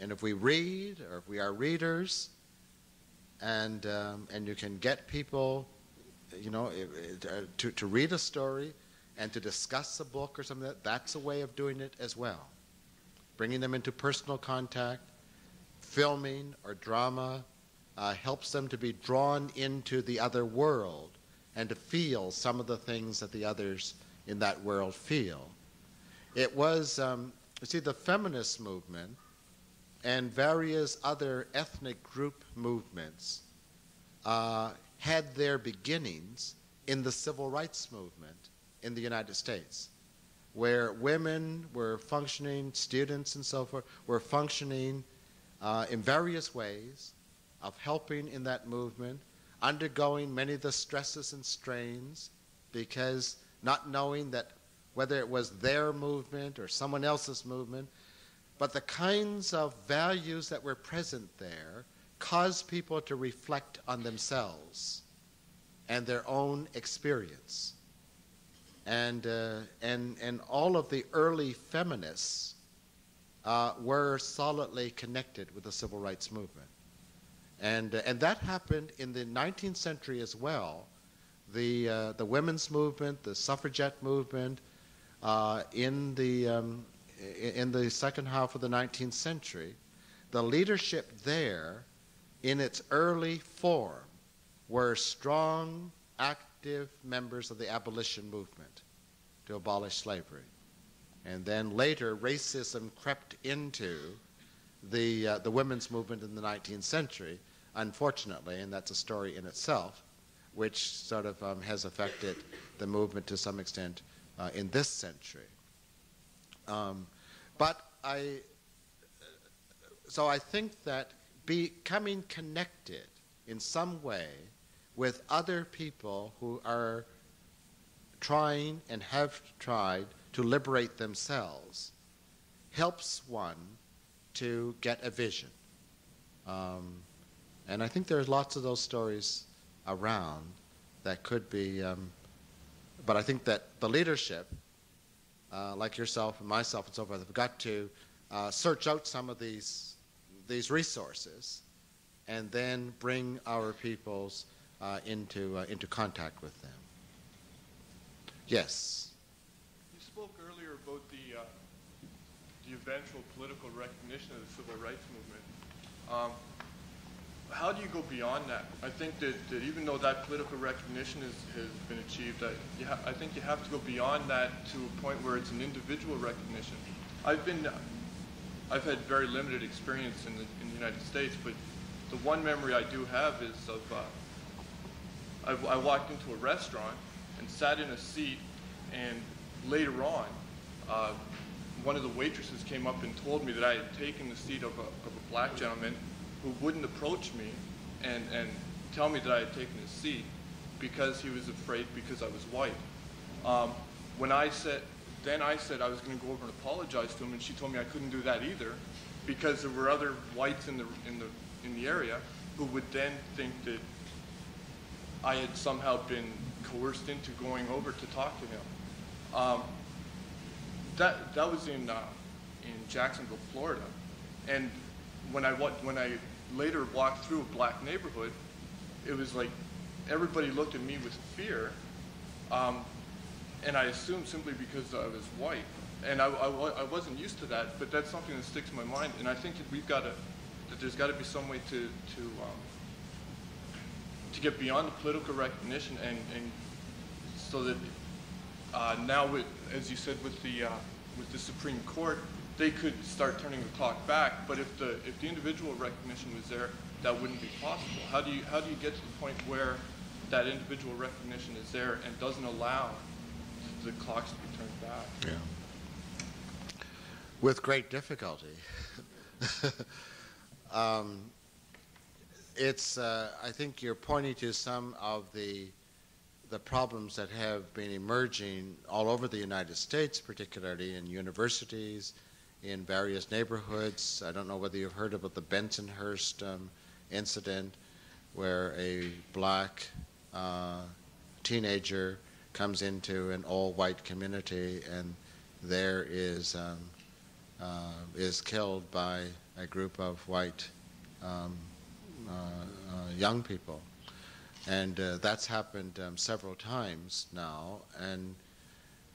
if we read, or if we are readers, and you can get people, you know, to read a story and to discuss a book or something, that's a way of doing it as well. Bringing them into personal contact, filming or drama helps them to be drawn into the other world and to feel some of the things that the others in that world feel. It was, you see, the feminist movement and various other ethnic group movements had their beginnings in the civil rights movement in the United States, where women were functioning, students and so forth, were functioning in various ways of helping in that movement, undergoing many of the stresses and strains, because not knowing that whether it was their movement or someone else's movement, but the kinds of values that were present there caused people to reflect on themselves and their own experience. And all of the early feminists were solidly connected with the civil rights movement. And that happened in the 19th century as well. The women's movement, the suffragette movement, in the second half of the 19th century, the leadership there, in its early form, were strong, active members of the abolition movement to abolish slavery. And then later, racism crept into the women's movement in the 19th century, unfortunately, and that's a story in itself, which sort of has affected the movement to some extent in this century. So I think that becoming connected in some way with other people who are trying and have tried to liberate themselves helps one to get a vision. And I think there's lots of those stories around that could be, but I think that the leadership, like yourself and myself and so forth, have got to search out some of these resources and then bring our peoples into contact with them. Yes? You spoke earlier about the eventual political recognition of the civil rights movement. How do you go beyond that? I think that even though that political recognition has been achieved, I think you have to go beyond that to a point where it's an individual recognition. I've had very limited experience in the United States, but the one memory I do have is of I walked into a restaurant and sat in a seat, and later on, one of the waitresses came up and told me that I had taken the seat of a black gentleman who wouldn't approach me and tell me that I had taken his seat because he was afraid because I was white. Then I said I was going to go over and apologize to him, and she told me I couldn't do that either because there were other whites in the area who would then think that I had somehow been coerced into going over to talk to him. That was in Jacksonville, Florida, and when I later walked through a black neighborhood, it was like everybody looked at me with fear, and I assumed simply because I was white. And I wasn't used to that, but that's something that sticks in my mind. And I think that there's got to be some way to get beyond the political recognition, and so that now, as you said, with the Supreme Court, they could start turning the clock back. But if the individual recognition was there, that wouldn't be possible. How do you get to the point where that individual recognition is there and doesn't allow the clocks to be turned back. Yeah. With great difficulty. I think you're pointing to some of the problems that have been emerging all over the United States, particularly in universities, in various neighborhoods. I don't know whether you've heard about the Bensonhurst incident, where a black teenager comes into an all-white community and there is killed by a group of white young people. And that's happened several times now,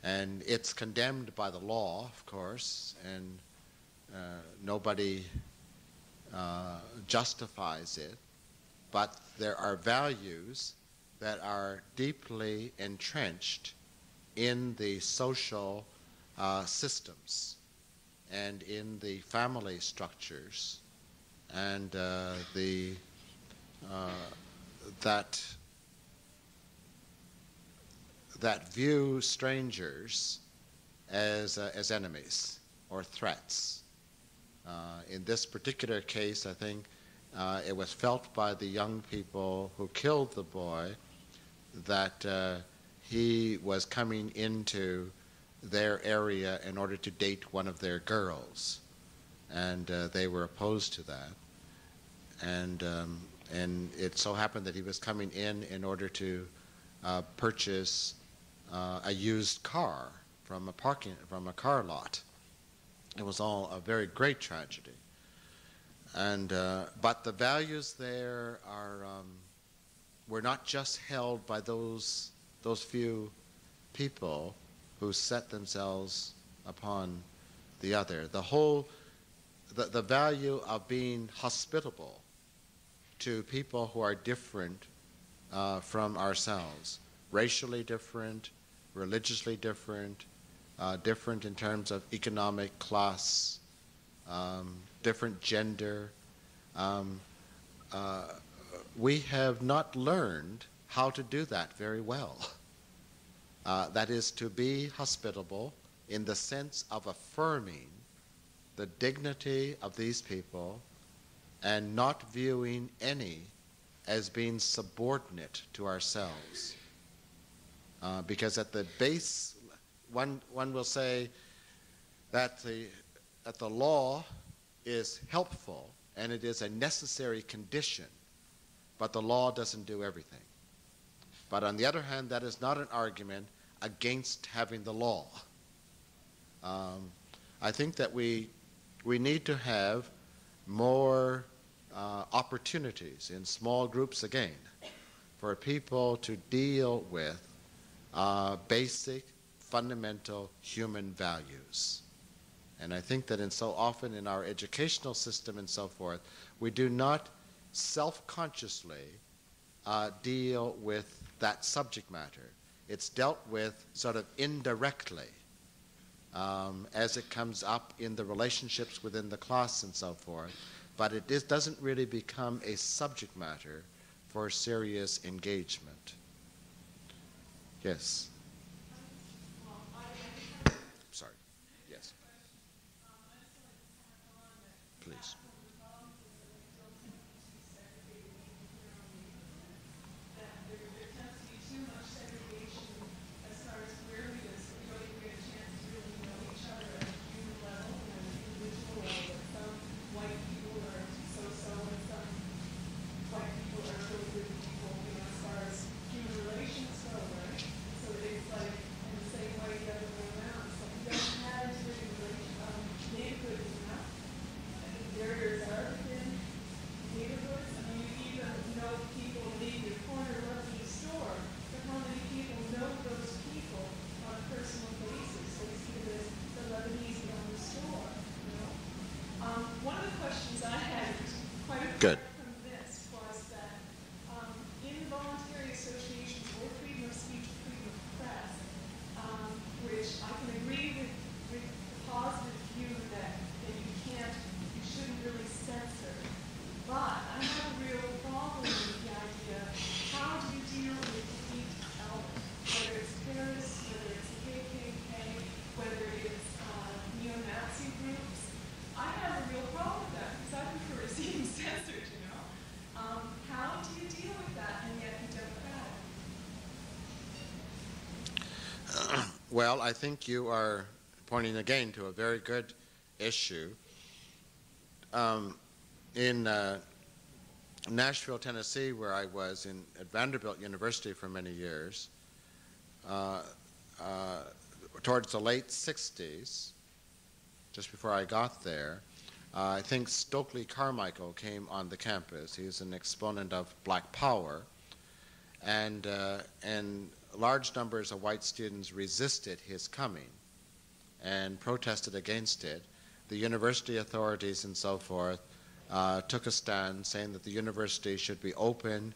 and it's condemned by the law, of course, and nobody justifies it. But there are values that are deeply entrenched in the social systems and in the family structures, and that view strangers as enemies or threats. In this particular case, I think it was felt by the young people who killed the boy that he was coming into their area in order to date one of their girls, and they were opposed to that. And it so happened that he was coming in order to purchase a used car from a car lot. It was all a very great tragedy. And but the values there are were not just held by those few people who set themselves upon the other. The value of being hospitable to people who are different from ourselves, racially different, religiously different, different in terms of economic class, different gender. We have not learned how to do that very well. That is, to be hospitable in the sense of affirming the dignity of these people and not viewing any as being subordinate to ourselves. Because at the base, one will say that the law is helpful and it is a necessary condition, but the law doesn't do everything. But on the other hand, that is not an argument against having the law. I think that we need to have more opportunities in small groups again for people to deal with basic, fundamental human values. And I think that so often in our educational system and so forth, we do not self-consciously deal with that subject matter. It's dealt with sort of indirectly as it comes up in the relationships within the class and so forth, but it doesn't really become a subject matter for serious engagement. Yes. Sorry. Yes. Please. Well, I think you are pointing again to a very good issue. In Nashville, Tennessee, where I was at Vanderbilt University for many years, towards the late 60s, just before I got there, I think Stokely Carmichael came on the campus. He is an exponent of Black Power, and large numbers of white students resisted his coming and protested against it. The university authorities and so forth took a stand saying that the university should be open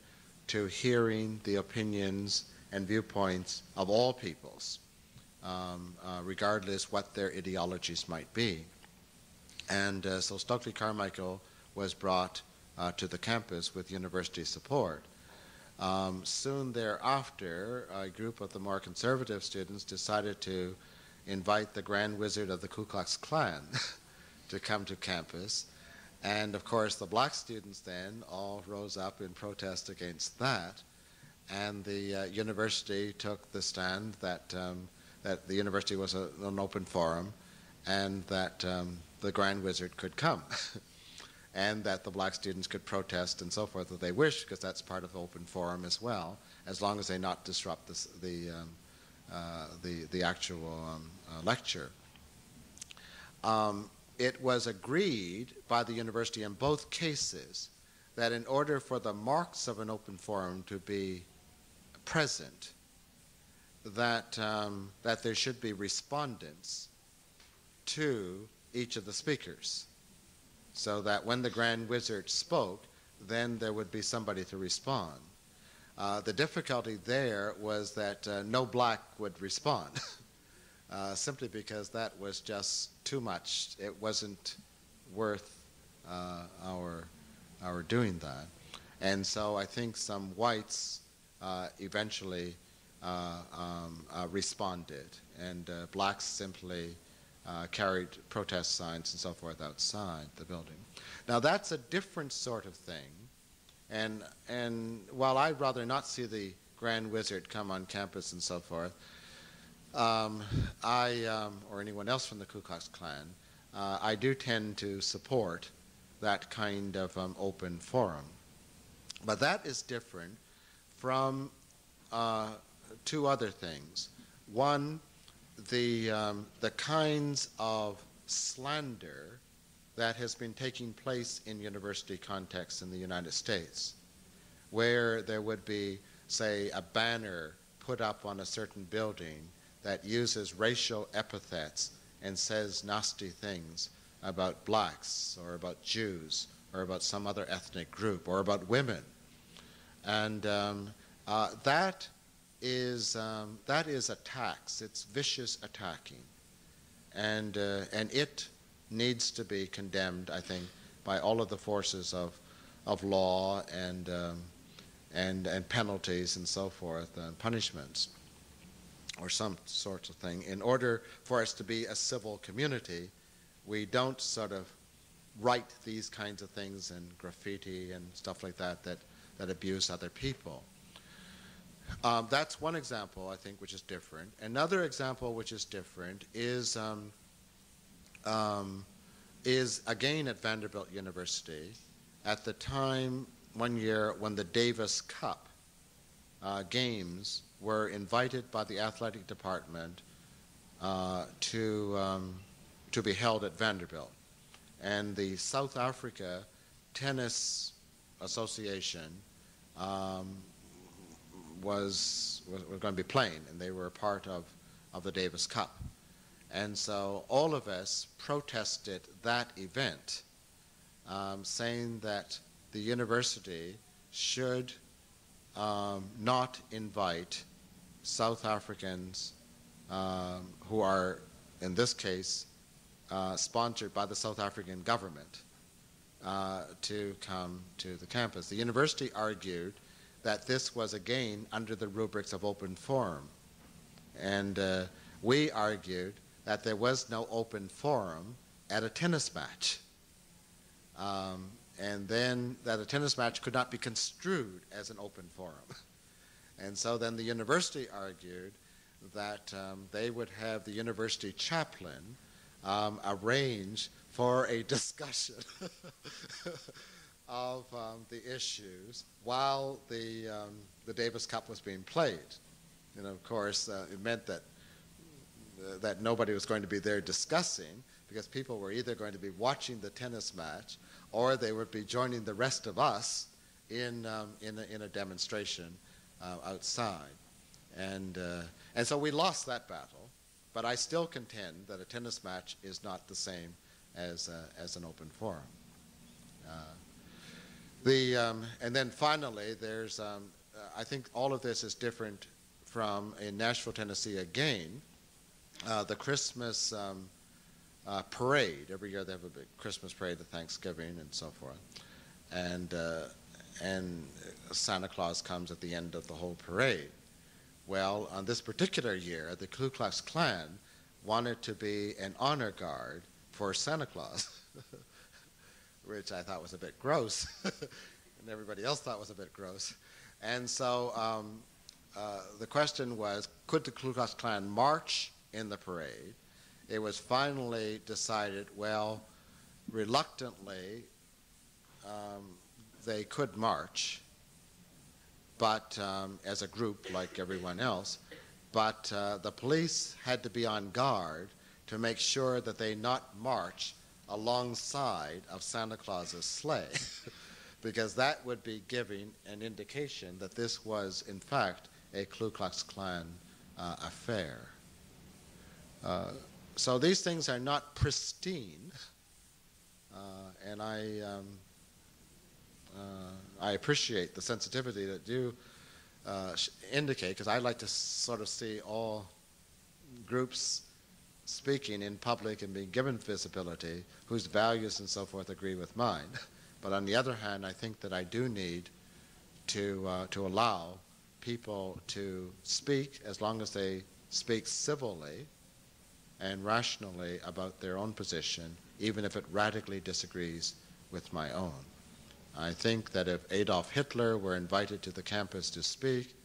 to hearing the opinions and viewpoints of all peoples, regardless what their ideologies might be. And so Stokely Carmichael was brought to the campus with university support. Soon thereafter, a group of the more conservative students decided to invite the Grand Wizard of the Ku Klux Klan to come to campus. And of course, the black students then all rose up in protest against that. And the university took the stand that, that the university was an open forum, and that the Grand Wizard could come, and that the black students could protest and so forth that they wish, because that's part of the open forum as well, as long as they not disrupt the actual lecture. It was agreed by the university in both cases that in order for the marks of an open forum to be present, that, that there should be respondents to each of the speakers, so that when the Grand Wizard spoke, then there would be somebody to respond. The difficulty there was that no black would respond, simply because that was just too much. It wasn't worth our doing that. And so I think some whites eventually responded, and blacks simply carried protest signs and so forth outside the building. Now that's a different sort of thing, and while I'd rather not see the Grand Wizard come on campus and so forth, or anyone else from the Ku Klux Klan, I do tend to support that kind of open forum. But that is different from two other things. One, the kinds of slander that has been taking place in university contexts in the United States, where there would be, say, a banner put up on a certain building that uses racial epithets and says nasty things about blacks or about Jews or about some other ethnic group or about women. And that is attacks. It's vicious attacking, and it needs to be condemned, I think, by all of the forces of law and penalties and so forth, and punishments, or some sort of thing. In order for us to be a civil community, we don't sort of write these kinds of things and graffiti and stuff like that that abuse other people. That's one example, I think, which is different. Another example which is different is again at Vanderbilt University, at the time one year when the Davis Cup games were invited by the athletic department to be held at Vanderbilt. And the South Africa Tennis Association was going to be playing, and they were a part of the Davis Cup. And so all of us protested that event, saying that the university should not invite South Africans who are, in this case, sponsored by the South African government to come to the campus. The university argued that this was again under the rubrics of open forum. And we argued that there was no open forum at a tennis match. And then that a tennis match could not be construed as an open forum. And so then the university argued that they would have the university chaplain arrange for a discussion of the issues while the Davis Cup was being played. And of course, it meant that nobody was going to be there discussing, because people were either going to be watching the tennis match or they would be joining the rest of us in a demonstration outside. And so we lost that battle, but I still contend that a tennis match is not the same as an open forum. And then finally, there's I think all of this is different from in Nashville, Tennessee again. The Christmas parade. Every year they have a big Christmas parade, the Thanksgiving, and so forth. And Santa Claus comes at the end of the whole parade. Well, on this particular year, the Ku Klux Klan wanted to be an honor guard for Santa Claus, which I thought was a bit gross, and everybody else thought was a bit gross. And so the question was, could the Ku Klux Klan march in the parade? It was finally decided, well, reluctantly, they could march, but as a group like everyone else, but the police had to be on guard to make sure that they not march alongside of Santa Claus's sleigh, because that would be giving an indication that this was, in fact, a Ku Klux Klan affair. So these things are not pristine, and I appreciate the sensitivity that you indicate, because I like to sort of see all groups speaking in public and being given visibility whose values and so forth agree with mine. But on the other hand, I think that I do need to allow people to speak, as long as they speak civilly and rationally about their own position, even if it radically disagrees with my own. I think that if Adolf Hitler were invited to the campus to speak,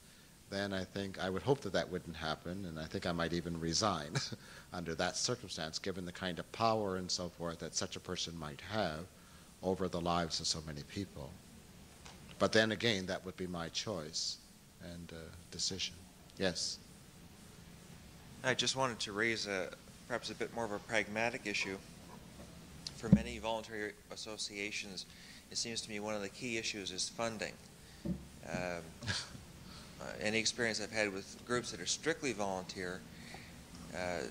then I think I would hope that that wouldn't happen, and I think I might even resign under that circumstance, given the kind of power and so forth that such a person might have over the lives of so many people. But then again, that would be my choice and decision. Yes? I just wanted to raise perhaps a bit more of a pragmatic issue. For many voluntary associations, it seems to me one of the key issues is funding. Any experience I've had with groups that are strictly volunteer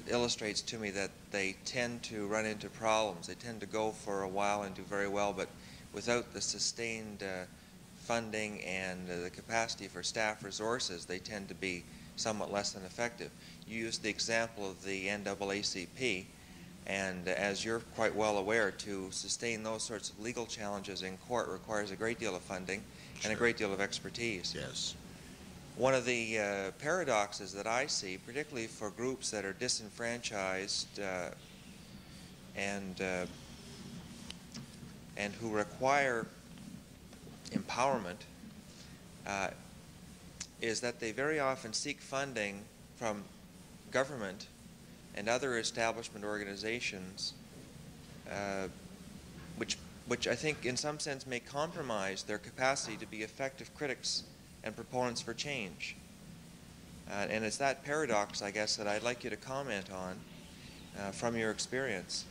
illustrates to me that they tend to run into problems. They tend to go for a while and do very well, but without the sustained funding and the capacity for staff resources, they tend to be somewhat less than effective. You used the example of the NAACP, and as you're quite well aware, to sustain those sorts of legal challenges in court requires a great deal of funding and a great deal of expertise. Yes. One of the paradoxes that I see, particularly for groups that are disenfranchised and who require empowerment, is that they very often seek funding from government and other establishment organizations, which I think in some sense may compromise their capacity to be effective critics and proponents for change. And it's that paradox, I guess, that I'd like you to comment on from your experience.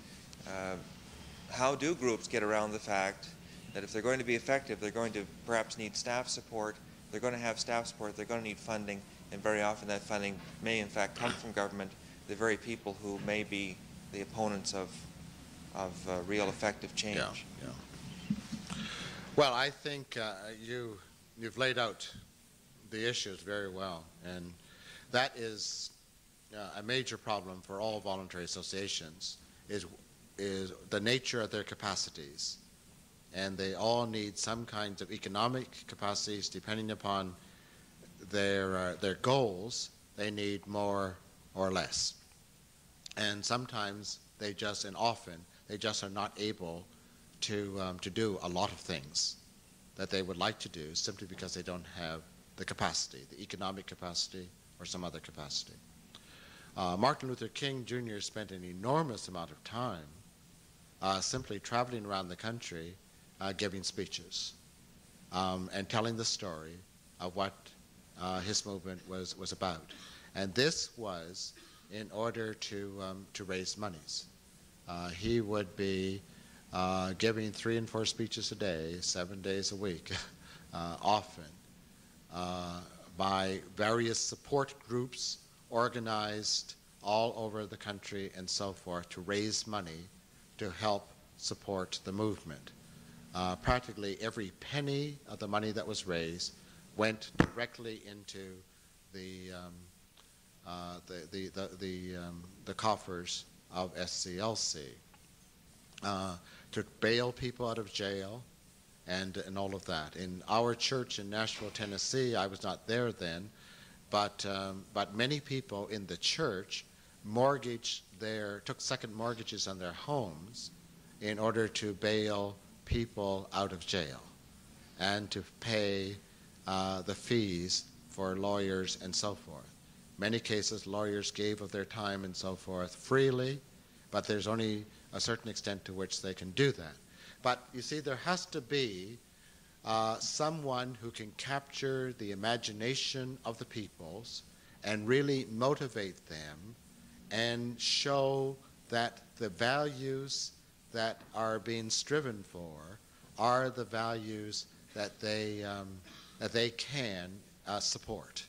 How do groups get around the fact that if they're going to be effective, they're going to perhaps need staff support, they're going to have staff support, they're going to need funding, and very often that funding may in fact come from government, the very people who may be the opponents of real effective change? Yeah, yeah. Well, I think you've laid out the issues very well, and that is a major problem for all voluntary associations, is the nature of their capacities. And they all need some kinds of economic capacities. Depending upon their goals, they need more or less. And sometimes they just, and often, they just are not able to do a lot of things that they would like to do, simply because they don't have the capacity, the economic capacity or some other capacity. Martin Luther King Jr. spent an enormous amount of time simply traveling around the country giving speeches and telling the story of what his movement was about. And this was in order to raise monies. He would be giving 3 and 4 speeches a day, 7 days a week, often, by various support groups organized all over the country and so forth to raise money to help support the movement. Practically every penny of the money that was raised went directly into the coffers of SCLC to bail people out of jail and all of that. In our church in Nashville, Tennessee, I was not there then, but many people in the church took second mortgages on their homes in order to bail people out of jail and to pay the fees for lawyers and so forth. Many cases, lawyers gave of their time and so forth freely, but there's only a certain extent to which they can do that. But you see, there has to be someone who can capture the imagination of the peoples and really motivate them and show that the values that are being striven for are the values that they can support.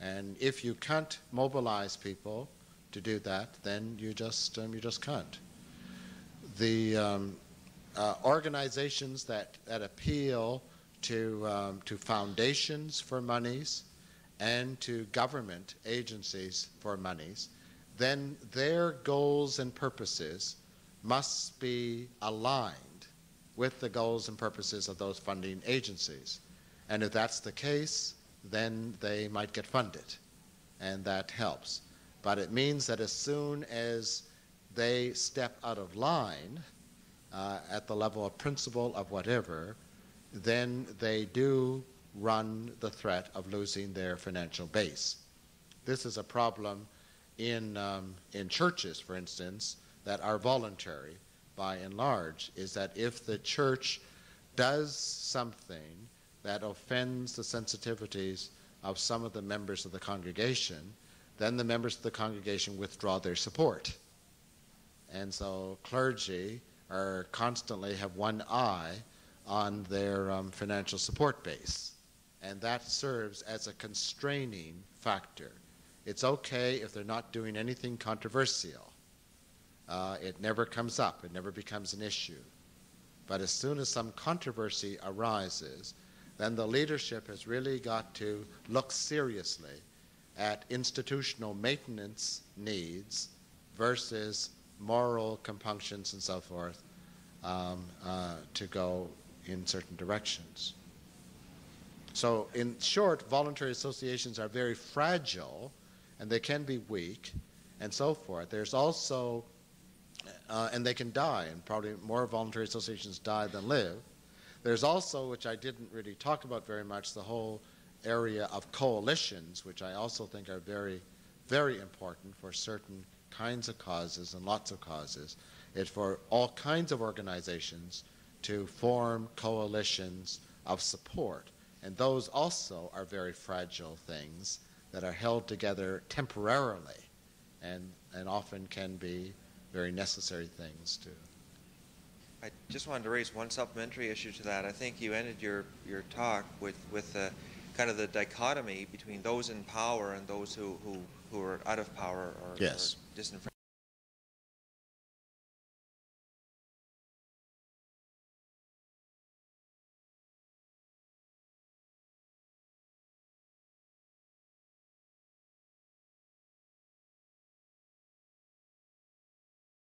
And if you can't mobilize people to do that, then you just can't. The organizations that appeal to foundations for monies and to government agencies for monies, then their goals and purposes must be aligned with the goals and purposes of those funding agencies. And if that's the case, then they might get funded, and that helps. But it means that as soon as they step out of line at the level of principle of whatever, then they do run the threat of losing their financial base. This is a problem in churches, for instance, that are voluntary by and large, is that if the church does something that offends the sensitivities of some of the members of the congregation, then the members of the congregation withdraw their support. And so clergy constantly have one eye on their financial support base. And that serves as a constraining factor. It's okay if they're not doing anything controversial. It never comes up, it never becomes an issue. But as soon as some controversy arises, then the leadership has really got to look seriously at institutional maintenance needs versus moral compunctions and so forth to go in certain directions. So in short, voluntary associations are very fragile and they can be weak and so forth. There's also, and they can die, and probably more voluntary associations die than live. There's also, which I didn't really talk about very much, the whole area of coalitions, which I also think are very, very important for certain kinds of causes and lots of causes. It's for all kinds of organizations to form coalitions of support. And those also are very fragile things that are held together temporarily and often can be very necessary things too. I just wanted to raise one supplementary issue to that. I think you ended your talk with kind of the dichotomy between those in power and those who are out of power or, yes, or disenfranchised.